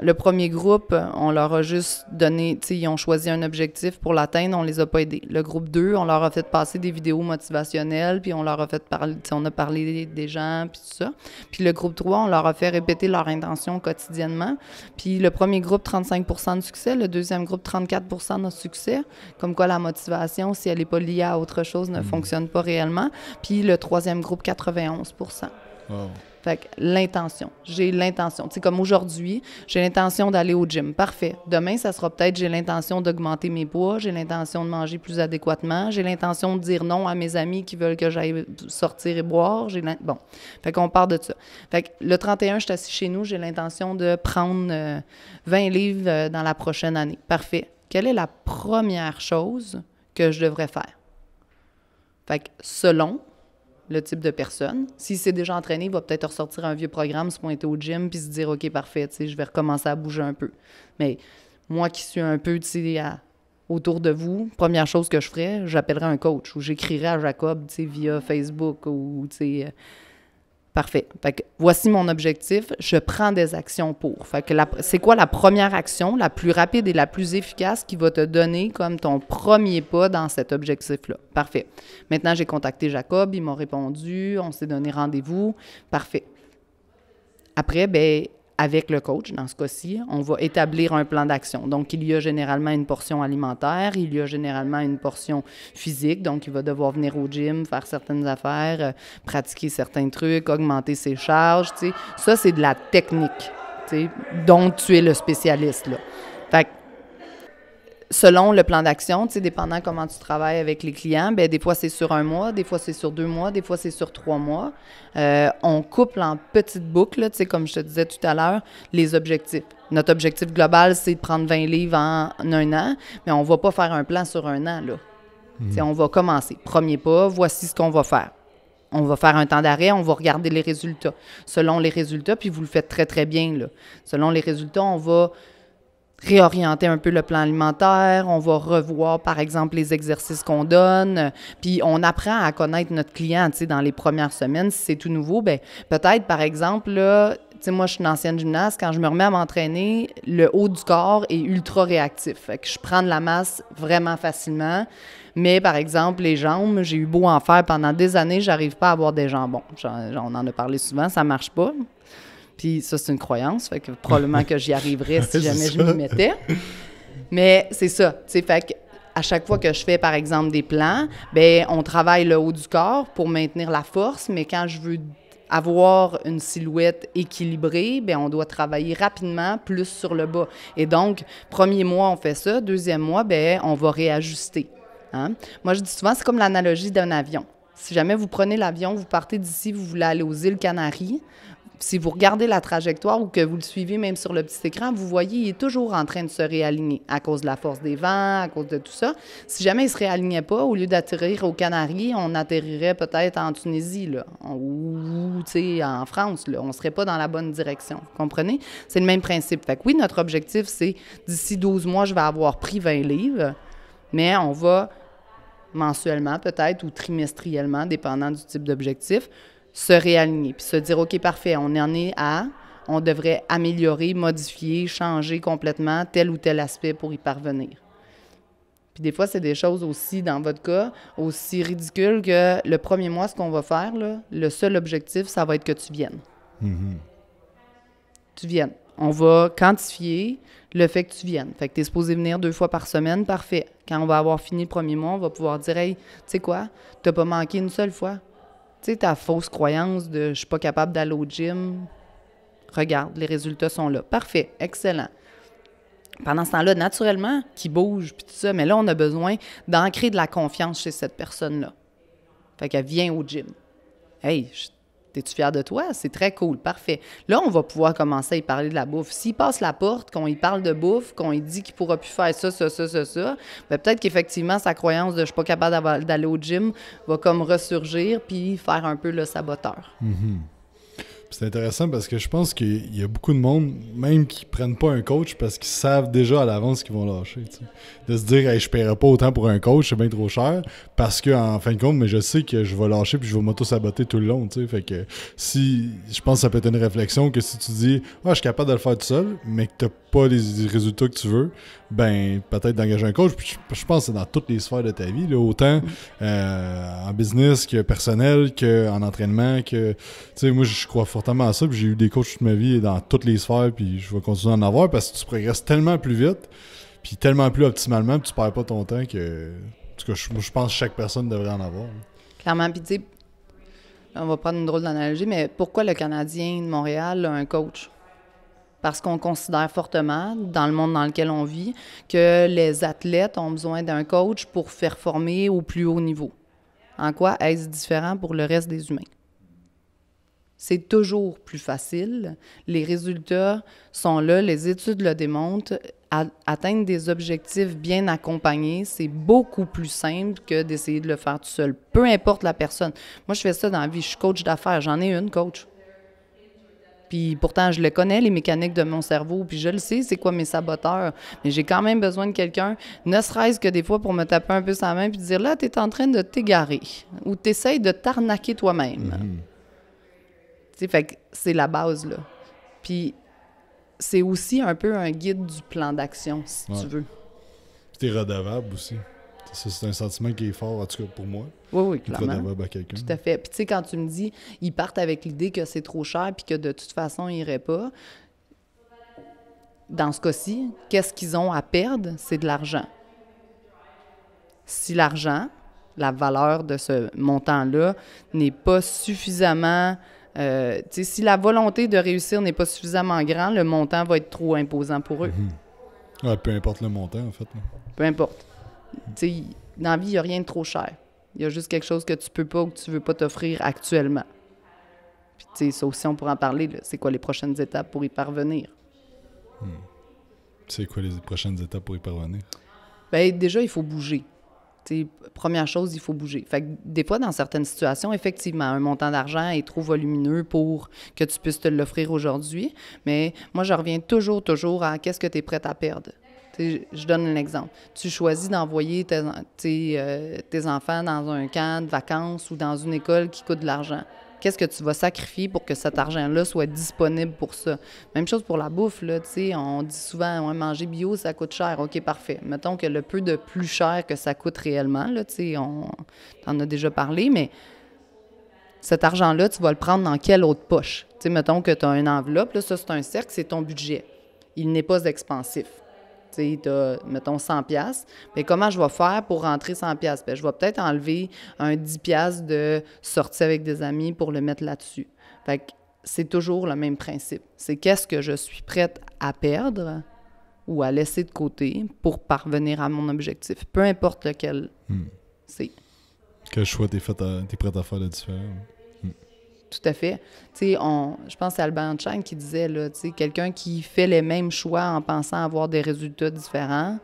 Le premier groupe, on leur a juste donné, tu sais, ils ont choisi un objectif pour l'atteindre, on les a pas aidés. Le groupe 2, on leur a fait passer des vidéos motivationnelles, puis on leur a fait parler, tu sais, on a parlé des gens, puis tout ça. Puis le groupe 3, on leur a fait répéter leur intention quotidiennement. Puis le premier groupe, 35% de succès, le deuxième groupe, 34% de succès. Comme quoi, la motivation, si elle n'est pas liée à autre chose, ne fonctionne pas réellement. Puis le troisième groupe, 91%. Wow. Fait que l'intention, j'ai l'intention. Tu sais, comme aujourd'hui, j'ai l'intention d'aller au gym. Parfait. Demain, ça sera peut-être, j'ai l'intention d'augmenter mes poids, j'ai l'intention de manger plus adéquatement, j'ai l'intention de dire non à mes amis qui veulent que j'aille sortir et boire. Bon. Fait qu'on part de ça. Fait que le 31, je suis assise chez nous, j'ai l'intention de prendre 20 livres dans la prochaine année. Parfait. Quelle est la première chose que je devrais faire? Fait que selon le type de personne. S'il s'est déjà entraîné, il va peut-être ressortir un vieux programme, se pointer au gym, puis se dire, OK, parfait, tu sais, je vais recommencer à bouger un peu. Mais moi qui suis un peu, tu sais, autour de vous, première chose que je ferais, j'appellerais un coach ou j'écrirais à Jacob, tu sais, via Facebook ou, tu sais, parfait. Fait que voici mon objectif, je prends des actions pour. Fait que c'est quoi la première action, la plus rapide et la plus efficace qui va te donner comme ton premier pas dans cet objectif-là? Parfait. Maintenant, j'ai contacté Jacob, ils m'ont répondu, on s'est donné rendez-vous. Parfait. Après, bien, avec le coach, dans ce cas-ci, on va établir un plan d'action. Donc, il y a généralement une portion alimentaire, il y a généralement une portion physique. Donc, il va devoir venir au gym, faire certaines affaires, pratiquer certains trucs, augmenter ses charges. T'sais. Ça, c'est de la technique dont tu es le spécialiste. Là. Fait que, selon le plan d'action, dépendant comment tu travailles avec les clients, bien, des fois, c'est sur un mois, des fois, c'est sur 2 mois, des fois, c'est sur 3 mois. On couple en petites boucles, comme je te disais tout à l'heure, les objectifs. Notre objectif global, c'est de prendre 20 livres en 1 an, mais on ne va pas faire un plan sur 1 an. Là. Mmh. On va commencer. Premier pas, voici ce qu'on va faire. On va faire un temps d'arrêt, on va regarder les résultats. Selon les résultats, puis vous le faites très, très bien. Là. Selon les résultats, on va réorienter un peu le plan alimentaire, on va revoir, par exemple, les exercices qu'on donne, puis on apprend à connaître notre client, tu sais, dans les premières semaines. Si c'est tout nouveau, bien, peut-être, par exemple, là, tu sais, moi, je suis une ancienne gymnaste, quand je me remets à m'entraîner, le haut du corps est ultra réactif, fait que je prends de la masse vraiment facilement, mais, par exemple, les jambes, j'ai eu beau en faire pendant des années, j'arrive pas à avoir des jambons. On en a parlé souvent, ça marche pas. Puis ça, c'est une croyance, fait que probablement que j'y arriverais si jamais je m'y mettais. Mais c'est ça, tu sais, fait qu'à chaque fois que je fais, par exemple, des plans, bien, on travaille le haut du corps pour maintenir la force, mais quand je veux avoir une silhouette équilibrée, bien, on doit travailler rapidement plus sur le bas. Et donc, premier mois, on fait ça, deuxième mois, bien, on va réajuster. Hein? Moi, je dis souvent, c'est comme l'analogie d'un avion. Si jamais vous prenez l'avion, vous partez d'ici, vous voulez aller aux îles Canaries, si vous regardez la trajectoire ou que vous le suivez même sur le petit écran, vous voyez, il est toujours en train de se réaligner à cause de la force des vents, à cause de tout ça. Si jamais il ne se réalignait pas, au lieu d'atterrir aux Canaries, on atterrirait peut-être en Tunisie là, ou en France. Là. On ne serait pas dans la bonne direction, vous comprenez? C'est le même principe. Fait que oui, notre objectif, c'est d'ici 12 mois, je vais avoir pris 20 livres, mais on va mensuellement peut-être ou trimestriellement, dépendant du type d'objectif, se réaligner, puis se dire, OK, parfait, on en est à, on devrait améliorer, modifier, changer complètement tel ou tel aspect pour y parvenir. Puis des fois, c'est des choses aussi, dans votre cas, aussi ridicules que le premier mois, ce qu'on va faire, là, le seul objectif, ça va être que tu viennes. Mm-hmm. Tu viennes. On va quantifier le fait que tu viennes. Fait que tu es supposé venir 2 fois par semaine, parfait. Quand on va avoir fini le premier mois, on va pouvoir dire, hey, tu sais quoi, t'as pas manqué une seule fois. Tu sais, ta fausse croyance de « je suis pas capable d'aller au gym », regarde, les résultats sont là. Parfait, excellent. Pendant ce temps-là, naturellement, qui bouge, puis tout ça, mais là, on a besoin d'ancrer de la confiance chez cette personne-là. Fait qu'elle vient au gym. « Hey, es-tu fière de toi? C'est très cool, parfait. » Là, on va pouvoir commencer à y parler de la bouffe. S'il passe la porte, qu'on y parle de bouffe, qu'on y dit qu'il ne pourra plus faire ça, bien, peut-être qu'effectivement, sa croyance de « je ne suis pas capable d'aller au gym » va comme ressurgir puis faire un peu le saboteur. Mm-hmm. C'est intéressant parce que je pense qu'il y a beaucoup de monde, même qui ne prennent pas un coach parce qu'ils savent déjà à l'avance qu'ils vont lâcher. T'sais. De se dire hey, « je ne paierai pas autant pour un coach, c'est bien trop cher » parce qu'en fin de compte, mais je sais que je vais lâcher puis je vais m'auto-saboter tout le long. Fait que si, je pense que ça peut être une réflexion que si tu dis oh, « je suis capable de le faire tout seul » mais que tu n'as pas les résultats que tu veux, ben peut-être d'engager un coach. Puis je pense que c'est dans toutes les sphères de ta vie, là, autant en business que personnel, qu'en entraînement. Que, moi, je crois fortement à ça, puis j'ai eu des coachs toute ma vie dans toutes les sphères, puis je vais continuer à en avoir parce que tu progresses tellement plus vite, puis tellement plus optimalement, puis tu perds pas ton temps que, en tout cas, je pense que chaque personne devrait en avoir. Clairement, puis tu sais, on va prendre une drôle d'analogie, mais pourquoi le Canadien de Montréal a un coach? Parce qu'on considère fortement, dans le monde dans lequel on vit, que les athlètes ont besoin d'un coach pour performer au plus haut niveau. En quoi est-ce différent pour le reste des humains? C'est toujours plus facile. Les résultats sont là, les études le démontrent. Atteindre des objectifs bien accompagnés, c'est beaucoup plus simple que d'essayer de le faire tout seul, peu importe la personne. Moi, je fais ça dans la vie. Je suis coach d'affaires. J'en ai une, coach. Puis pourtant, je le connais, les mécaniques de mon cerveau, puis je le sais, c'est quoi mes saboteurs. Mais j'ai quand même besoin de quelqu'un, ne serait-ce que des fois pour me taper un peu sa main puis dire « Là, t'es en train de t'égarer » ou « T'essayes de t'arnaquer toi-même. » Tu sais, fait que c'est la base, là. Puis c'est aussi un peu un guide du plan d'action, si tu veux. Puis t'es redevable aussi. C'est un sentiment qui est fort, en tout cas pour moi. Oui, oui, clairement. Tout à fait. Puis tu sais, quand tu me dis, ils partent avec l'idée que c'est trop cher puis que de toute façon, ils n'iraient pas. Dans ce cas-ci, qu'est-ce qu'ils ont à perdre? C'est de l'argent. Si l'argent, la valeur de ce montant-là, n'est pas suffisamment... tu sais, si la volonté de réussir n'est pas suffisamment grande, le montant va être trop imposant pour eux. Mm-hmm. Ouais, peu importe le montant, en fait. Peu importe. T'sais, dans la vie, il n'y a rien de trop cher. Il y a juste quelque chose que tu peux pas ou que tu veux pas t'offrir actuellement. Puis, tu sais, ça aussi, on pourra en parler. C'est quoi les prochaines étapes pour y parvenir? C'est quoi les prochaines étapes pour y parvenir? Bien, déjà, il faut bouger. T'sais, première chose, il faut bouger. Fait que des fois, dans certaines situations, effectivement, un montant d'argent est trop volumineux pour que tu puisses te l'offrir aujourd'hui. Mais moi, je reviens toujours à qu'est-ce que tu es prête à perdre. Je donne un exemple. Tu choisis d'envoyer tes enfants dans un camp de vacances ou dans une école qui coûte de l'argent. Qu'est-ce que tu vas sacrifier pour que cet argent-là soit disponible pour ça? Même chose pour la bouffe, là, on dit souvent, ouais, manger bio, ça coûte cher. OK, parfait. Mettons que le peu de plus cher que ça coûte réellement, là, on en a déjà parlé, mais cet argent-là, tu vas le prendre dans quelle autre poche? T'sais, mettons que tu as une enveloppe, là, ça c'est un cercle, c'est ton budget. Il n'est pas expansif. Tu as, mettons, 100$. Bien, comment je vais faire pour rentrer 100$? Bien, je vais peut-être enlever un 10$ de sortie avec des amis pour le mettre là-dessus. Fait que c'est toujours le même principe. C'est qu'est-ce que je suis prête à perdre ou à laisser de côté pour parvenir à mon objectif, peu importe lequel c'est. Quel choix tu es prête à faire de différent? Tout à fait. Je pense à Alban Chan qui disait, quelqu'un qui fait les mêmes choix en pensant avoir des résultats différents,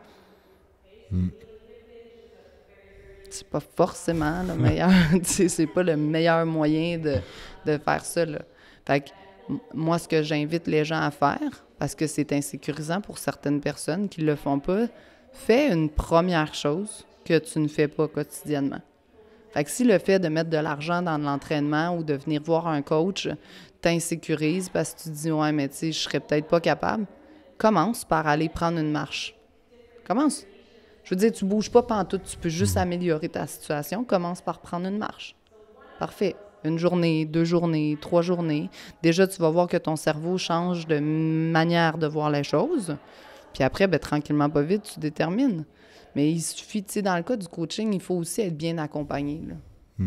c'est pas forcément le meilleur, c'est pas le meilleur moyen de faire ça, là. Fait que, moi, ce que j'invite les gens à faire, parce que c'est insécurisant pour certaines personnes qui le font pas, fais une première chose que tu ne fais pas quotidiennement. Fait que si le fait de mettre de l'argent dans l'entraînement ou de venir voir un coach t'insécurise parce que tu te dis « Ouais, mais tu sais, je serais peut-être pas capable », commence par aller prendre une marche. Commence. Je veux dire, tu bouges pas pantoute, tu peux juste améliorer ta situation. Commence par prendre une marche. Parfait. Une journée, 2 journées, 3 journées. Déjà, tu vas voir que ton cerveau change de manière de voir les choses. Puis après, ben, tranquillement, pas vite, tu détermines. Mais il suffit, tu sais, dans le cas du coaching, il faut aussi être bien accompagné, là.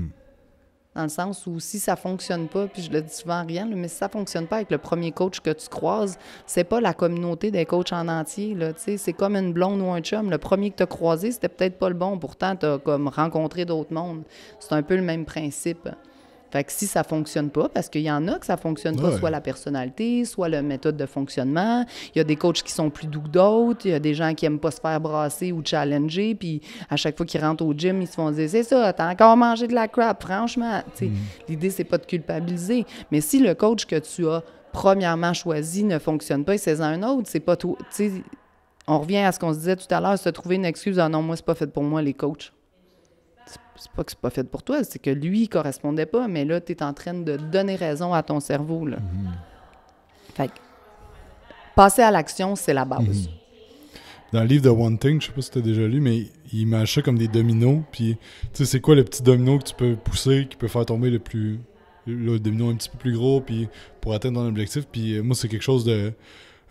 Dans le sens où si ça ne fonctionne pas, puis je le dis souvent en riant, là, mais si ça ne fonctionne pas avec le premier coach que tu croises, c'est pas la communauté des coachs en entier, là, tu sais, c'est comme une blonde ou un chum. Le premier que tu as croisé, c'était peut-être pas le bon. Pourtant, tu as comme rencontré d'autres mondes. C'est un peu le même principe. Fait que si ça ne fonctionne pas, parce qu'il y en a que ça ne fonctionne pas, soit la personnalité, soit la méthode de fonctionnement. Il y a des coachs qui sont plus doux que d'autres. Il y a des gens qui n'aiment pas se faire brasser ou challenger. Puis à chaque fois qu'ils rentrent au gym, ils se font dire « C'est ça, t'as encore mangé de la crap, franchement. » L'idée, c'est pas de culpabiliser. Mais si le coach que tu as premièrement choisi ne fonctionne pas, c'est un autre, c'est pas tout. On revient à ce qu'on se disait tout à l'heure, se trouver une excuse « Ah non, moi, c'est pas fait pour moi, les coachs. » C'est pas que c'est pas fait pour toi, c'est que lui, il correspondait pas, mais là, tu es en train de donner raison à ton cerveau, là. Fait que, passer à l'action, c'est la base. Dans le livre de One Thing, je sais pas si tu as déjà lu, mais il mange ça comme des dominos, puis tu sais, c'est quoi le petit domino que tu peux pousser, qui peut faire tomber le domino un petit peu plus gros, puis pour atteindre ton objectif, puis moi, c'est quelque chose de...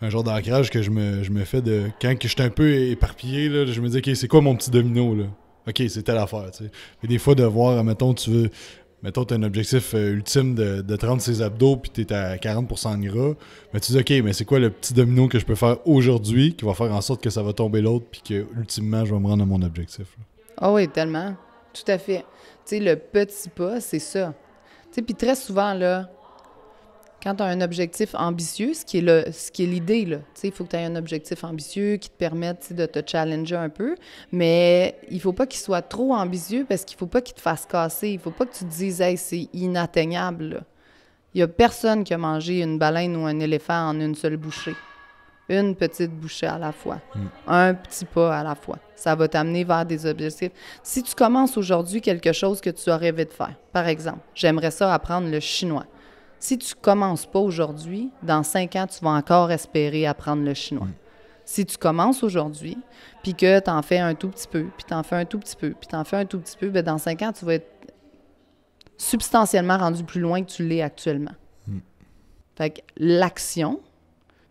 un genre d'ancrage que je me fais de... Quand je suis un peu éparpillé, là, je me dis, OK, c'est quoi mon petit domino, là? OK, c'est telle affaire, tu sais. Mais des fois, de voir, mettons, tu veux... mettons, tu as un objectif ultime de 30 ses abdos puis tu es à 40% de gras, mais tu dis, OK, mais c'est quoi le petit domino que je peux faire aujourd'hui qui va faire en sorte que ça va tomber l'autre puis que ultimement je vais me rendre à mon objectif? Ah oui, tellement. Tout à fait. Tu sais, le petit pas, c'est ça. Tu sais, puis très souvent, là, quand tu as un objectif ambitieux, ce qui est l'idée, là, tu sais, il faut que tu aies un objectif ambitieux qui te permette de te challenger un peu, mais il faut pas qu'il soit trop ambitieux parce qu'il faut pas qu'il te fasse casser. Il faut pas que tu te dises « Hey, c'est inatteignable, là. » Il y a personne qui a mangé une baleine ou un éléphant en une seule bouchée. Une petite bouchée à la fois. Un petit pas à la fois. Ça va t'amener vers des objectifs. Si tu commences aujourd'hui quelque chose que tu as rêvé de faire, par exemple, j'aimerais ça apprendre le chinois. Si tu ne commences pas aujourd'hui, dans 5 ans, tu vas encore espérer apprendre le chinois. Si tu commences aujourd'hui, puis que tu en fais un tout petit peu, puis tu en fais un tout petit peu, puis tu en fais un tout petit peu, bien dans 5 ans, tu vas être substantiellement rendu plus loin que tu l'es actuellement. Fait que l'action...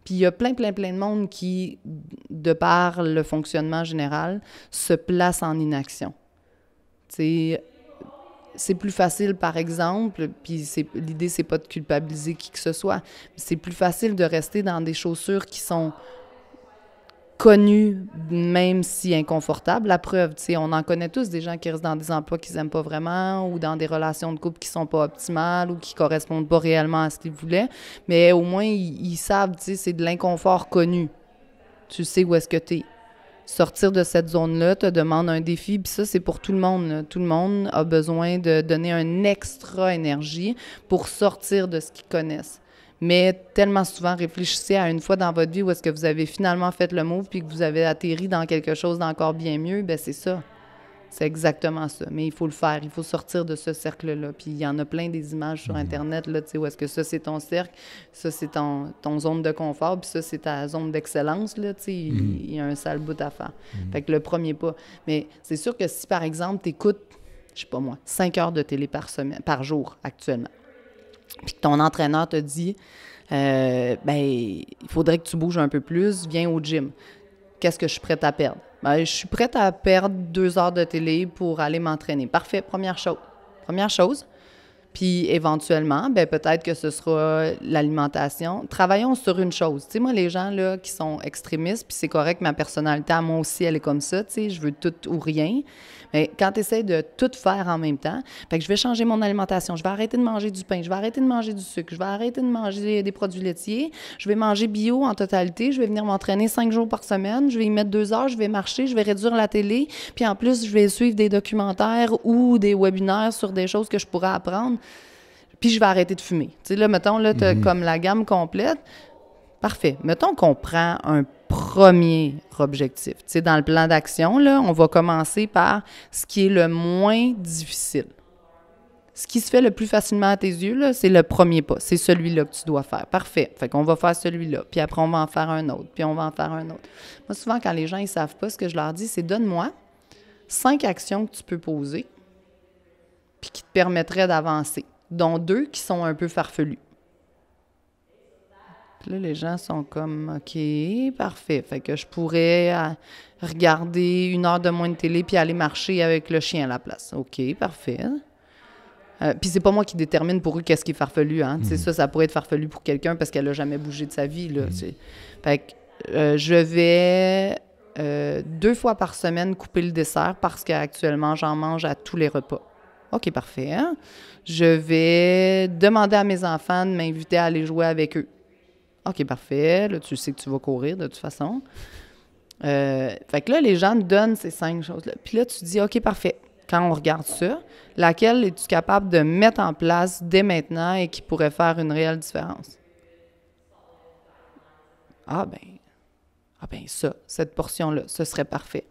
Puis il y a plein de monde qui, de par le fonctionnement général, se place en inaction. T'sais, c'est plus facile, par exemple, puis l'idée, c'est pas de culpabiliser qui que ce soit, c'est plus facile de rester dans des chaussures qui sont connues, même si inconfortables. La preuve, t'sais, on en connaît tous, des gens qui restent dans des emplois qu'ils n'aiment pas vraiment ou dans des relations de couple qui sont pas optimales ou qui correspondent pas réellement à ce qu'ils voulaient, mais au moins, ils savent, t'sais, c'est de l'inconfort connu. Tu sais où est-ce que t'es. Sortir de cette zone-là te demande un défi, puis ça, c'est pour tout le monde, là. Tout le monde a besoin de donner un extra énergie pour sortir de ce qu'ils connaissent. Mais tellement souvent, réfléchissez à une fois dans votre vie où est-ce que vous avez finalement fait le move puis que vous avez atterri dans quelque chose d'encore bien mieux, bien c'est ça. C'est exactement ça. Mais il faut le faire, il faut sortir de ce cercle-là. Puis il y en a plein des images sur Internet, là, tu sais, où est-ce que ça, c'est ton cercle, ça, c'est ton zone de confort, puis ça, c'est ta zone d'excellence, là, tu sais, il y a un sale bout à faire. Fait que le premier pas. Mais c'est sûr que si, par exemple, tu écoutes, je sais pas moi, 5 heures de télé par jour actuellement, puis que ton entraîneur te dit ben il faudrait que tu bouges un peu plus, viens au gym. Qu'est-ce que je suis prête à perdre? Ben, je suis prête à perdre 2 heures de télé pour aller m'entraîner. Parfait, première chose. Puis éventuellement, ben peut-être que ce sera l'alimentation. Travaillons sur une chose. Tu sais, moi, les gens là qui sont extrémistes, puis c'est correct, ma personnalité, à moi aussi, elle est comme ça, tu sais, je veux tout ou rien. Mais quand tu essaies de tout faire en même temps, fait que je vais changer mon alimentation, je vais arrêter de manger du pain, je vais arrêter de manger du sucre, je vais arrêter de manger des produits laitiers, je vais manger bio en totalité, je vais venir m'entraîner 5 jours par semaine, je vais y mettre 2 heures, je vais marcher, je vais réduire la télé, puis en plus, je vais suivre des documentaires ou des webinaires sur des choses que je pourrais apprendre. Puis je vais arrêter de fumer. Tu sais, là, mettons, là, t'as comme la gamme complète. Parfait. Mettons qu'on prend un premier objectif. Tu sais, dans le plan d'action, là, on va commencer par ce qui est le moins difficile. Ce qui se fait le plus facilement à tes yeux, là, c'est le premier pas. C'est celui-là que tu dois faire. Parfait. Fait qu'on va faire celui-là. Puis après, on va en faire un autre. Puis on va en faire un autre. Moi, souvent, quand les gens, ils savent pas, ce que je leur dis, c'est donne-moi 5 actions que tu peux poser puis qui te permettraient d'avancer, dont 2 qui sont un peu farfelus. Puis là, les gens sont comme, OK, parfait. Fait que je pourrais regarder 1 heure de moins de télé puis aller marcher avec le chien à la place. OK, parfait. Puis c'est pas moi qui détermine pour eux qu'est-ce qui est farfelu, hein. Tu sais, ça pourrait être farfelu pour quelqu'un parce qu'elle n'a jamais bougé de sa vie, là. Fait que je vais 2 fois par semaine couper le dessert parce qu'actuellement, j'en mange à tous les repas. OK, parfait. Hein? Je vais demander à mes enfants de m'inviter à aller jouer avec eux. OK, parfait. Là, tu sais que tu vas courir de toute façon. Fait que là, les gens te donnent ces 5 choses-là. Puis là, tu dis, OK, parfait. Quand on regarde ça, laquelle es-tu capable de mettre en place dès maintenant et qui pourrait faire une réelle différence? Ah ben ça, cette portion-là, ce serait parfait.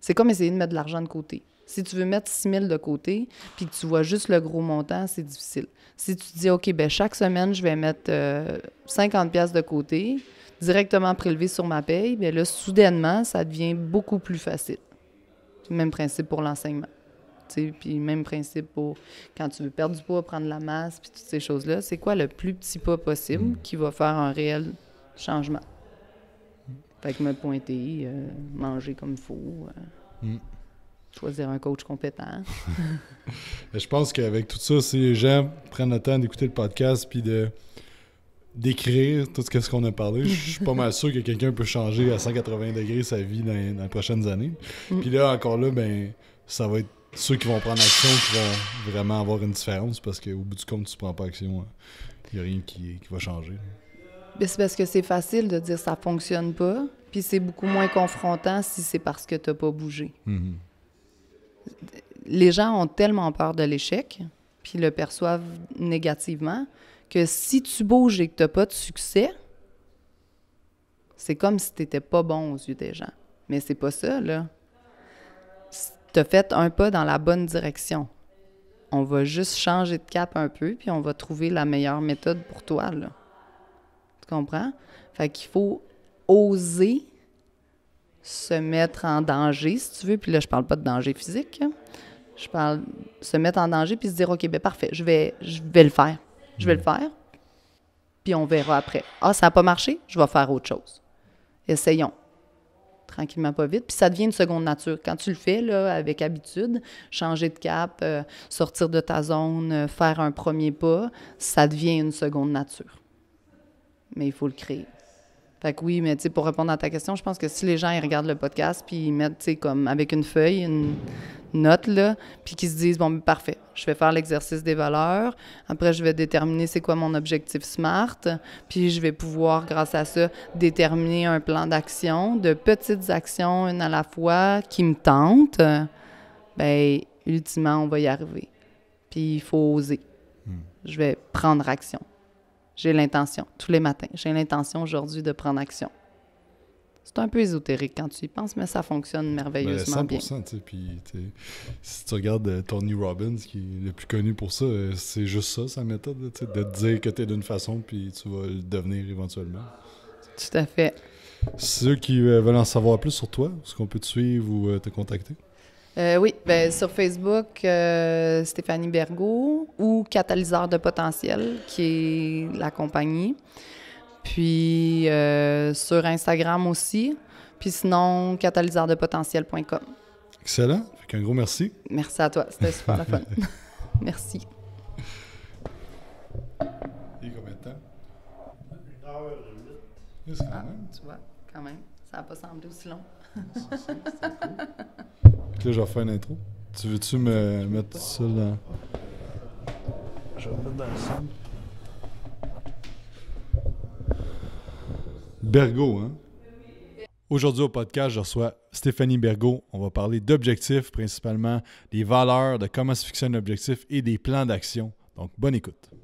C'est comme essayer de mettre de l'argent de côté. Si tu veux mettre 6 000 de côté puis que tu vois juste le gros montant, c'est difficile. Si tu dis, OK, bien, chaque semaine, je vais mettre 50 $ de côté, directement prélevé sur ma paye, bien là, soudainement, ça devient beaucoup plus facile. Même principe pour l'enseignement. Puis même principe pour quand tu veux perdre du poids, prendre de la masse, puis toutes ces choses-là. C'est quoi le plus petit pas possible qui va faire un réel changement? Fait que me pointer, manger comme il faut... Choisir un coach compétent. Je pense qu'avec tout ça, si les gens prennent le temps d'écouter le podcast puis d'écrire tout ce qu'on a parlé, je suis pas mal sûr que quelqu'un peut changer à 180 degrés sa vie dans les prochaines années. Puis là, encore là, ben ça va être ceux qui vont prendre action qui vont vraiment avoir une différence, parce qu'au bout du compte, tu prends pas action, il n'y a rien qui va changer. C'est parce que c'est facile de dire ça fonctionne pas, puis c'est beaucoup moins confrontant si c'est parce que tu n'as pas bougé. Mm-hmm. Les gens ont tellement peur de l'échec, puis le perçoivent négativement, que si tu bouges et que tu n'as pas de succès, c'est comme si tu n'étais pas bon aux yeux des gens. Mais c'est pas ça, là. Tu as fait un pas dans la bonne direction. On va juste changer de cap un peu, puis on va trouver la meilleure méthode pour toi, là. Tu comprends? Fait qu'il faut oser se mettre en danger, si tu veux. Puis là, je parle pas de danger physique. Je parle se mettre en danger puis se dire, OK, bien parfait, je vais le faire. Je vais le faire, puis on verra après. Ah, ça n'a pas marché, je vais faire autre chose. Essayons. Tranquillement, pas vite. Puis ça devient une seconde nature. Quand tu le fais, là, avec habitude, changer de cap, sortir de ta zone, faire un premier pas, ça devient une seconde nature. Mais il faut le créer. Fait que oui, mais tu sais, pour répondre à ta question, je pense que si les gens, ils regardent le podcast, puis ils mettent, tu sais, comme avec une feuille, une note, là, puis qu'ils se disent, bon, parfait, je vais faire l'exercice des valeurs, après, je vais déterminer c'est quoi mon objectif SMART, puis je vais pouvoir, grâce à ça, déterminer un plan d'action, de petites actions, une à la fois, qui me tentent, bien, ultimement, on va y arriver. Puis il faut oser. Je vais prendre action. J'ai l'intention, tous les matins, j'ai l'intention aujourd'hui de prendre action. C'est un peu ésotérique quand tu y penses, mais ça fonctionne merveilleusement bien. 100%, tu sais, puis si tu regardes Tony Robbins, qui est le plus connu pour ça, c'est juste ça, sa méthode, tu sais, de te dire que t'es d'une façon, puis tu vas le devenir éventuellement. Tout à fait. Ceux qui veulent en savoir plus sur toi, est-ce qu'on peut te suivre ou te contacter? Oui, bien, sur Facebook, Stéphanie Bergot ou Catalyseur de Potentiel, qui est la compagnie. Puis sur Instagram aussi. Puis sinon, catalyseurdepotentiel.com. Excellent. Un gros merci. Merci à toi. C'était super la fun. Merci. Et combien de temps? 1h08. Ah, tu vois, quand même. Ça n'a pas semblé aussi long. C'était cool. Là, je vais faire une intro. Tu veux-tu me mettre ça dans... Je vais me mettre dans le son. Bergot, hein? Aujourd'hui au podcast, je reçois Stéphanie Bergot. On va parler d'objectifs, principalement des valeurs, de comment se fixer un objectif et des plans d'action. Donc, bonne écoute.